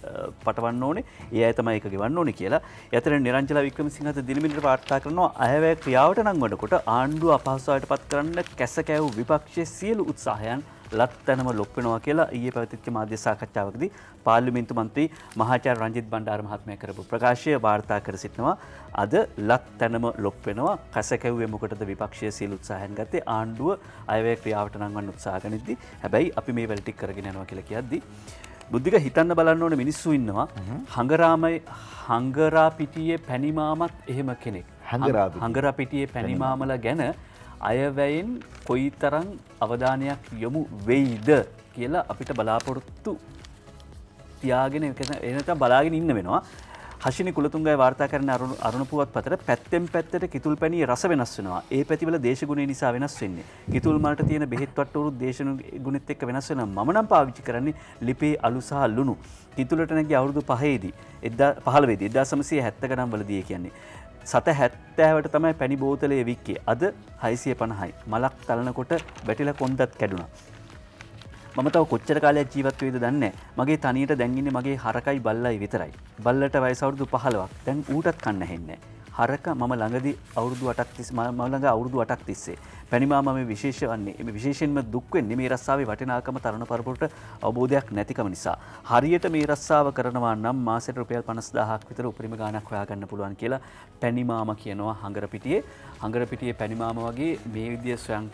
පටවන්න ඕනේ. ඒ අය තමයි ඒක ගෙවන්න ඕනේ කියලා. යතර නිරංජන වික්‍රමසිංහත් දිනමිනිට වාර්තා කරනවා අයවැය ක්‍රියාවට නංවනකොට ආණ්ඩුව අපහසුතාවයට පත් කරන්න කැස කැවූ විපක්ෂයේ සියලු උත්සාහයන් ලැත්තනම ලොක් වෙනවා කියලා ඊයේ පැවතිච්ච මාධ්‍ය සාකච්ඡාවකදී පාර්ලිමේන්තු මන්ත්‍රී මහාචාර්ය රංජිත් බණ්ඩාර මහත්මයා කරපු ප්‍රකාශය වාර්තා කර සිටිනවා. අද ලැත්තනම ලොක් වෙනවා. කැස කැවුවේ මොකටද විපක්ෂයේ සියලු උත්සාහයන් ගත්තේ? ආණ්ඩුව අයවැය ක්‍රියාවට නංවන්න උත්සාහ ගනිද්දී. හැබැයි අපි මේ වැලටික් කරගෙන යනවා කියලා කියද්දී බුද්ධික හිතන්න බලන්න ඕන මිනිස්සු ඉන්නවා. හංගරා පිටියේ පැණිමාමත් එහෙම කෙනෙක්. හංගරා පිටියේ පැණිමාමලා ගැන අයවැයෙන් කොයිතරම් අවධානයක් යොමු වෙයිද කියලා අපිට බලාපොරොත්තු තියාගෙන එනකම් බලාගෙන ඉන්න වෙනවා. හෂිනි කුලතුංගගේ වාර්තා කරන අරුණ පුවත්පතට පැත්තෙන් පැත්තට කිතුල් පැණියේ රස වෙනස් වෙනවා. ඒ පැතිවල දේශගුණය නිසා වෙනස් වෙන්නේ. කිතුල් වලට තියෙන බෙහෙත් වට්ටෝරුත් දේශගුණෙත් එක්ක වෙනස් වෙනවා. මම නම් පාවිච්චි කරන්නේ ලිපේ අලු සහ ලුණු. කිතුලට නැගී අවුරුදු 5ේදී 15ේදී 1970 ගණන්වලදී කියන්නේ සත 70ට තමයි පැණි බෝතලයේ වික්කේ. අද 650යි. මලක් තලනකොට බැටිලා කොන්දත් කැඩුනා. මම තව කොච්චර කාලයක් ජීවත් වෙයිද දන්නේ නැහැ. මගේ තනියට දැන් ඉන්නේ මගේ හරකයි බල්ලයි විතරයි. බල්ලට වයස අවුරුදු 15ක්. දැන් ඌටත් කන්න ඇහෙන්නේ නැහැ. හරක මම ළඟදී අවුරුදු 8ක් මම ළඟ අවුරුදු 8ක් තිස්සේ. පැණිමාමා මේ විශේෂ වන්නේ. මේ විශේෂයෙන්ම දුක් වෙන්නේ මේ රස්සාවේ වටිනාකම තරුණ පරපුරට අවබෝධයක් නැතිකම නිසා. හරියට මේ රස්සාව කරනවා නම් මාසෙට රුපියල් 50000ක් විතර උපරිම ගාණක් හොයාගන්න පුළුවන් කියලා පැණිමාමා කියනවා හංගරපිටියේ. හංගරපිටියේ පැණිමාමා වගේ මේ විදිය ස්වයං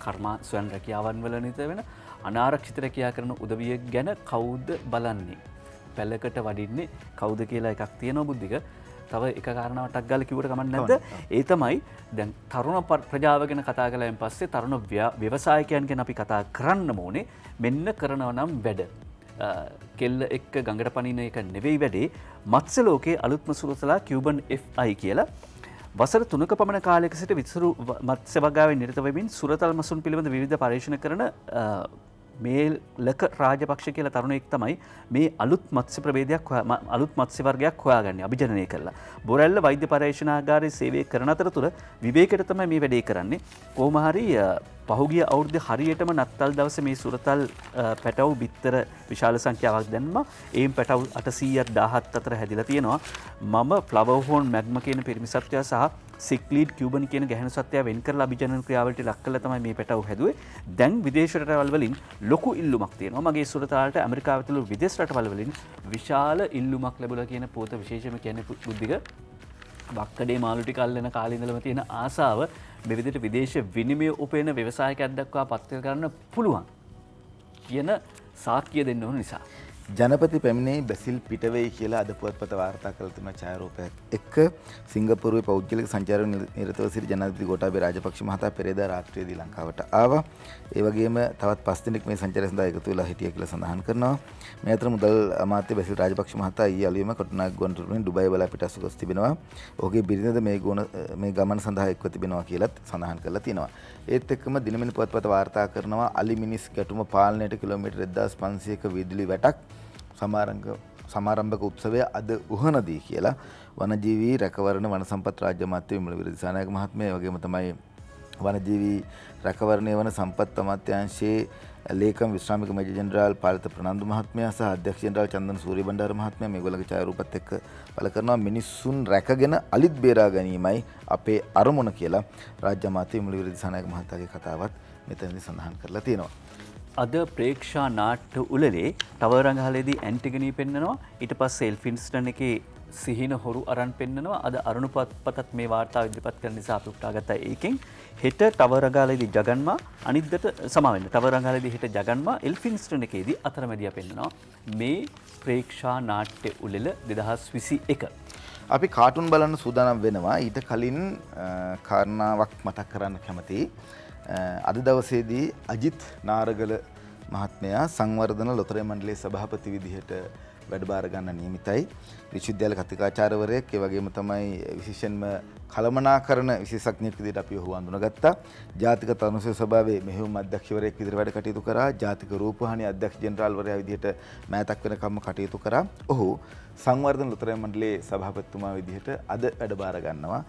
රැකියාවන් වල නිරත වෙන අනාරක්ෂිත රැකියා කරන උදවිය ගැන කවුද බලන්නේ? පැලකට වඩින්නේ කවුද කියලා එකක් තියෙනවා බුද්ධික. තව එක කාරණාවටක් ගාලා කිව්වට කමක් නැද්ද? ඒ තමයි දැන් තරුණ ප්‍රජාව ගැන කතා කළායින් පස්සේ තරුණ ව්‍යවසායකයන් ගැන අපි කතා කරන්න ඕනේ. මෙන්න කරනවා නම් වැඩ. කෙල්ල එක්ක ගඟට පනින එක නෙවෙයි වැඩේ. මත්ස්‍ය ලෝකයේ අලුත්ම සුරතලා කියුබන් FI කියලා වසර 3ක පමණ කාලයක සිට විසුරු මත්ස්‍ය වගාවේ නිරත වෙමින් සුරතල් මසුන් පිළිබඳ විවිධ පරීක්ෂණ කරන මේලක රාජපක්ෂ කියලා තරුණයෙක් තමයි මේ අලුත් මත්ස්‍ය වර්ගයක් හොයාගන්නේ අභිජනනය කරලා. බොරැල්ල වෛද්‍ය පරීක්ෂණාගාරයේ සේවය කරන අතරතුර විවේකයට තමයි මේ වැඩේ කරන්නේ. කොහොම හරි පහුගිය අවුරුද්දේ හරියටම නත්තල් දවසේ මේ සුරතල් පැටවු බිත්තර විශාල සංඛ්‍යාවක් දැම්මා. ඒන් පැටවු 800ක් 1000ක් අතර හැදිලා තියෙනවා. මම ෆ්ලවර් හෝන් මැග්ම කියන පිරිමිසත්වයා සහ සික්ලීඩ් කියුබන් කියන ගැහැණු සත්වයා වෙන් කරලා අභිජනන ක්‍රියාවලට ලක් කරලා තමයි මේ පැටවු හැදුවේ. දැන් විදේශ රටවල් වලින් ලොකු ඉල්ලුමක් තියෙනවා. මගේ සුරතාලට ඇමරිකාව ඇතුළු විදේශ රටවල් වලින් විශාල ඉල්ලුමක් ලැබුණා කියන පොත විශේෂම කියන්නේ බුද්ධික වක්කඩේ මාළු ටික අල්ලන කාලේ ඉඳලම තියෙන ආසාව මේ විදිහට විදේශ විනිමය උපයන ව්‍යවසායකයෙක් දක්වා පත් කරන්න පුළුවන් කියන සාක්ෂිය දෙන්න ඕන නිසා. ජනපති පැමිණේ බැසිල් පිටවෙයි කියලා අද පුවත්පත වාර්තා කළ තුන ඡායාරූපයක් එක්ක සිංගප්පූරුවේ පෞද්ගලික සංචාරක නිරතව සිටි ජනාධිපති ගෝඨාභය රාජපක්ෂ මහතා පෙරේදා රාත්‍රියේදී ලංකාවට ආවා. ඒ වගේම තවත් 5 දිනක් මේ සංචාරය සඳහා එකතු වෙලා හිටියා කියලා සඳහන් කරනවා. මේ අතර මුදල් අමාත්‍ය බැසිල් රාජපක්ෂ මහතා ඊයේ අලුයම කොටනාග ගුවන්තොටුපිටින් ඩුබායි බලා පිටස්ව ගොස් තිබෙනවා. ඔහුගේ බිරිඳද මේ ගමන සඳහා එක්ව තිබෙනවා කියලාත් සඳහන් කරලා තියෙනවා. ඒත් එක්කම දිනමිනි පුවත්පත වාර්තා කරනවා අලි මිනිස් ගැටුම පාලනයට කිලෝමීටර් 1500ක විදුලි වැටක් සමාරම්භක උත්සවය අද උහනදී කියලා වනජීවී රැකවරණ වනසම්පත් රාජ්‍ය අමාත්‍ය විමල විරදිසානායක මහත්මයා වගේම තමයි වනජීවී රැකවරණය වන සම්පත් අමාත්‍යාංශයේ ලේකම් විශ්‍රාමික මේජර් ජෙනරාල් පාලිත ප්‍රනන්දු මහත්මයා සහ අධ්‍යක්ෂ ජෙනරාල් චන්දන සූරියබණ්ඩාර මහත්මයා මේගොල්ලගේ ඡායාරූපත් එක්ක පළ කරනවා. මිනිස්සුන් රැකගෙන අලිත් බේරා ගැනීමයි අපේ අරමුණ කියලා රාජ්‍ය අමාත්‍ය විමල විරදිසානායක මහතාගේ කතාවත් මෙතනදී සඳහන් කරලා තියෙනවා. අද ප්‍රේක්ෂා නාට්‍ය උළෙලේ ටවර් රංගහලේදී ඇන්ටිගනී පෙන්නනවා. ඊට පස්සේ එල්ෆින්ස්ටන් එකේ සිහින හොරු අරන් පෙන්නනවා. අද අරුණපත්පතත් මේ වාර්තාව ඉදිරිපත් කරන නිසා අපි උටාගත්තා ඒකෙන්. හෙට ටවර් රංගහලේදී ජගන්මා අනිද්දට සමා වෙන්න. ටවර් රංගහලේදී හෙට ජගන්මා එල්ෆින්ස්ටන් එකේදී අතරමැදියා පෙන්නනවා. මේ ප්‍රේක්ෂා නාට්‍ය උළෙල 2021. අපි කාටුන් බලන්න සූදානම් වෙනවා. ඊට කලින් කාරණාවක් මතක් කරන්න කැමතියි. අද දවසේදී අජිත් නාරගල මහත්මයා සංවර්ධන ලොතරැයි මණ්ඩලයේ සභාපති විදිහට වැඩබාර ගන්න නියමිතයි. විශ්වවිද්‍යාල කතිකාචාර්යවරයෙක් ඒ වගේම තමයි විශේෂයෙන්ම කළමනාකරණ විශේෂඥයෙක් විදිහට අපි ඔහු හඳුනාගත්තා. ජාතික තරුණ සභාවේ මෙහෙයුම් අධ්‍යක්ෂවරයෙක් විදිහට වැඩ කටයුතු කරා. ජාතික රූපවාහිනිය අධ්‍යක්ෂ ජෙනරාල්වරයා විදිහට මෑතක් වෙනකම්ම කටයුතු කරා. ඔහු සංවර්ධන ලොතරැයි මණ්ඩලයේ සභාපතිතුමා විදිහට අද වැඩබාර ගන්නවා.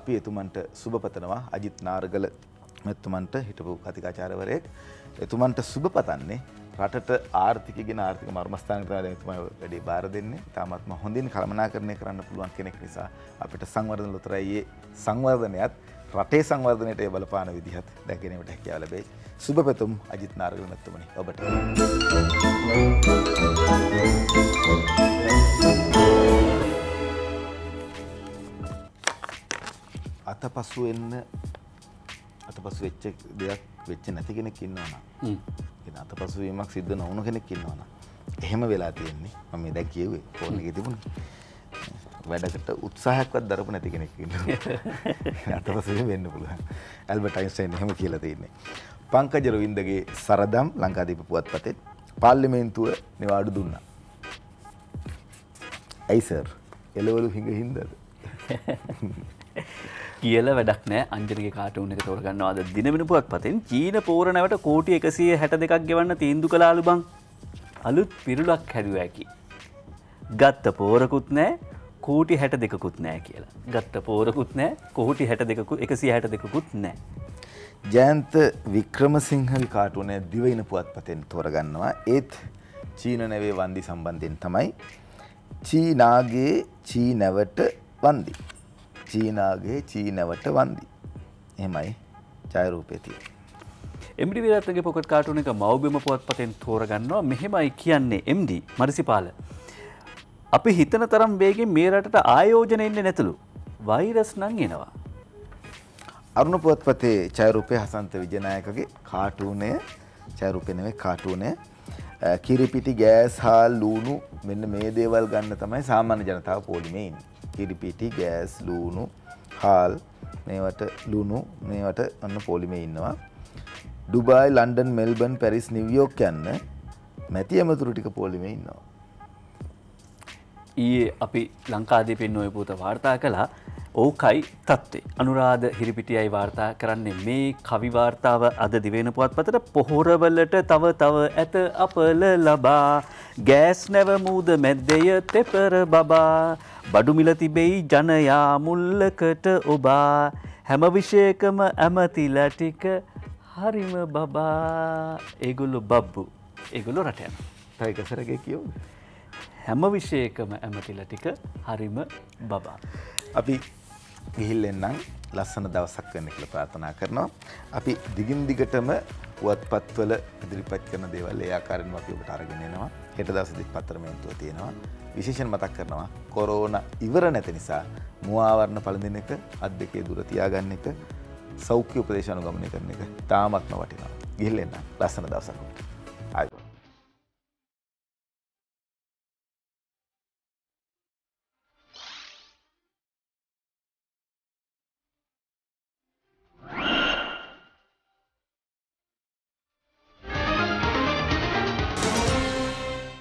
අපි එතුමන්ට සුබපතනවා අජිත් නාරගල මෙතුමන්ට හිටපු කතිකාචාර්යවරයෙක්. එතුමන්ට සුබ පතන්නේ රටට ආර්ථික ගෙන ආර්ථික මර්මස්ථානයට එතුමා වැඩි බාර දෙන්නේ. තාමත් මම හොඳින් කළමනාකරණය කරන්න පුළුවන් කෙනෙක් නිසා අපිට සංවර්ධන ලොතරැයියේ සංවර්ධනයත් රටේ සංවර්ධනයට බලපාන විදිහත් දැකීමට හැකියාව ලැබෙයි. සුබ පැතුම් අජිත් නාරගල මෙතුමනි ඔබට. අතපසු වෙච්ච දෙයක් වෙච්ච නැති කෙනෙක් ඉන්නවා නම් ඒක අතපසු වීමක් සිද්ධ නොවුණු කෙනෙක් ඉන්නවා නම් එහෙම වෙලා තියෙන්නේ. මම මේ දැන් කියුවේ ෆෝන් එකේ තිබුණේ වැඩකට උත්සාහයක්වත් දරපු නැති කෙනෙක් ඉන්නවා. අතපසු වෙන්න පුළුවන්. ඇල්බර්ට් අයින්ස්ටයින් එහෙම කියලා තින්නේ. පංකජ රවින්දගේ සරදම් ලංකාදීප පුවත්පතේ පාර්ලිමේන්තුව නිවාඩු දුන්නා. ඇයි සර් එළවලු හිඟින්දද කියල වැඩක් නෑ. අන්ජලිගේ කාටුන් එක තෝරගන්නවා අද දිනමිනි පුවත්පතෙන්. චීන පෝර නැවට කෝටි 162ක් ගෙවන්න තීන්දුව කළාලු බං. අලුත් පිරුලක් හැදුවා ඇකි. ගත්ත පෝරකුත් නෑ කෝටි 62කුත් නෑ කියලා. ගත්ත පෝරකුත් නෑ කෝටි 162කුත් නෑ. ජයන්ත වික්‍රමසිංහගේ කාටුනේ දිවයින පුවත්පතෙන් තෝරගන්නවා. ඒත් චීන නැවේ වන්දි සම්බන්ධයෙන් තමයි. චීනාගේ චීනැවට වන්දි. චීනාගේ චීනවට වන්දි. එහෙමයි ඡායාරූපයේ තියෙන්නේ. MD විරත්නගේ පොකට් කාටුන් එක මව්බිම පුවත්පතෙන් තෝරගන්නවා. මෙහෙමයි කියන්නේ MD මරිසිපාල. අපි හිතන තරම් වේගෙන් මේ රටට ආයෝජන එන්නේ නැතුළු. වෛරස් නම් එනවා. අරුණ පුවත්පතේ ඡායාරූපයේ හසන්ත විජයනායකගේ කාටුනය ඡායාරූපේ නෙමෙයි කාටුනය. කිරිපිටි ගෑස් හා ලුණු මෙන්න මේ දේවල් ගන්න තමයි සාමාන්‍ය ජනතාව පොලිමේ ඉන්නේ. කිරිපිටි ගෑස් ලුණු හාල් මේවට ලුණු මේවට අන්න පොලිමේ ඉන්නවා. Dubai London Melbourne Paris New York යන්න මැති අමතුරු ටික පොලිමේ ඉන්නවා. ඊයේ අපි ලංකාදීපෙන් ඔය පුත වාර්තා කළා. ඕකයි තත්ත්වේ. අනුරාධ හිරිපිටියයි වාර්තා කරන්නේ මේ කවි වාර්තාව අද දිවයින පුවත්පතට. පොහොරවලට තව ඇත අපල ලබා ගෑස් නැව මූද මැද්දේ තෙපර බබා බඩු මිල තිබෙයි ජනයා මුල්ලකට ඔබා හැම විශේෂකම ඇමතිලා ටික හරිම බබා. ඒගොල්ලෝ බබ්බු ඒගොල්ලෝ රට යන. තව එක සැරේ කියමු. හැම විශේෂකම ඇමතිලා ටික හරිම බබා. අපි ගිහිල් එන්නම් ලස්සන දවසක් වෙන්න කියලා ප්‍රාර්ථනා කරනවා. අපි දිගින් දිගටම පුවත්පත්වල ඉදිරිපත් කරන දේවල් ඒ ආකාරයෙන්ම අපි ඔබට අරගෙන එනවා. හෙට දවසේදී පත්තරමේන්තුව තියෙනවා. විශේෂයෙන් මතක් කරනවා කොරෝනා ඉවර නැති නිසා මුව ආවරණ පළඳින එක, අත් දෙකේ දුර තියාගන්න එක, සෞඛ්‍ය උපදේශ අනුගමනය කරන එක තාමත්ම වටිනවා. ගිහිල් එන්න ලස්සන දවසක්.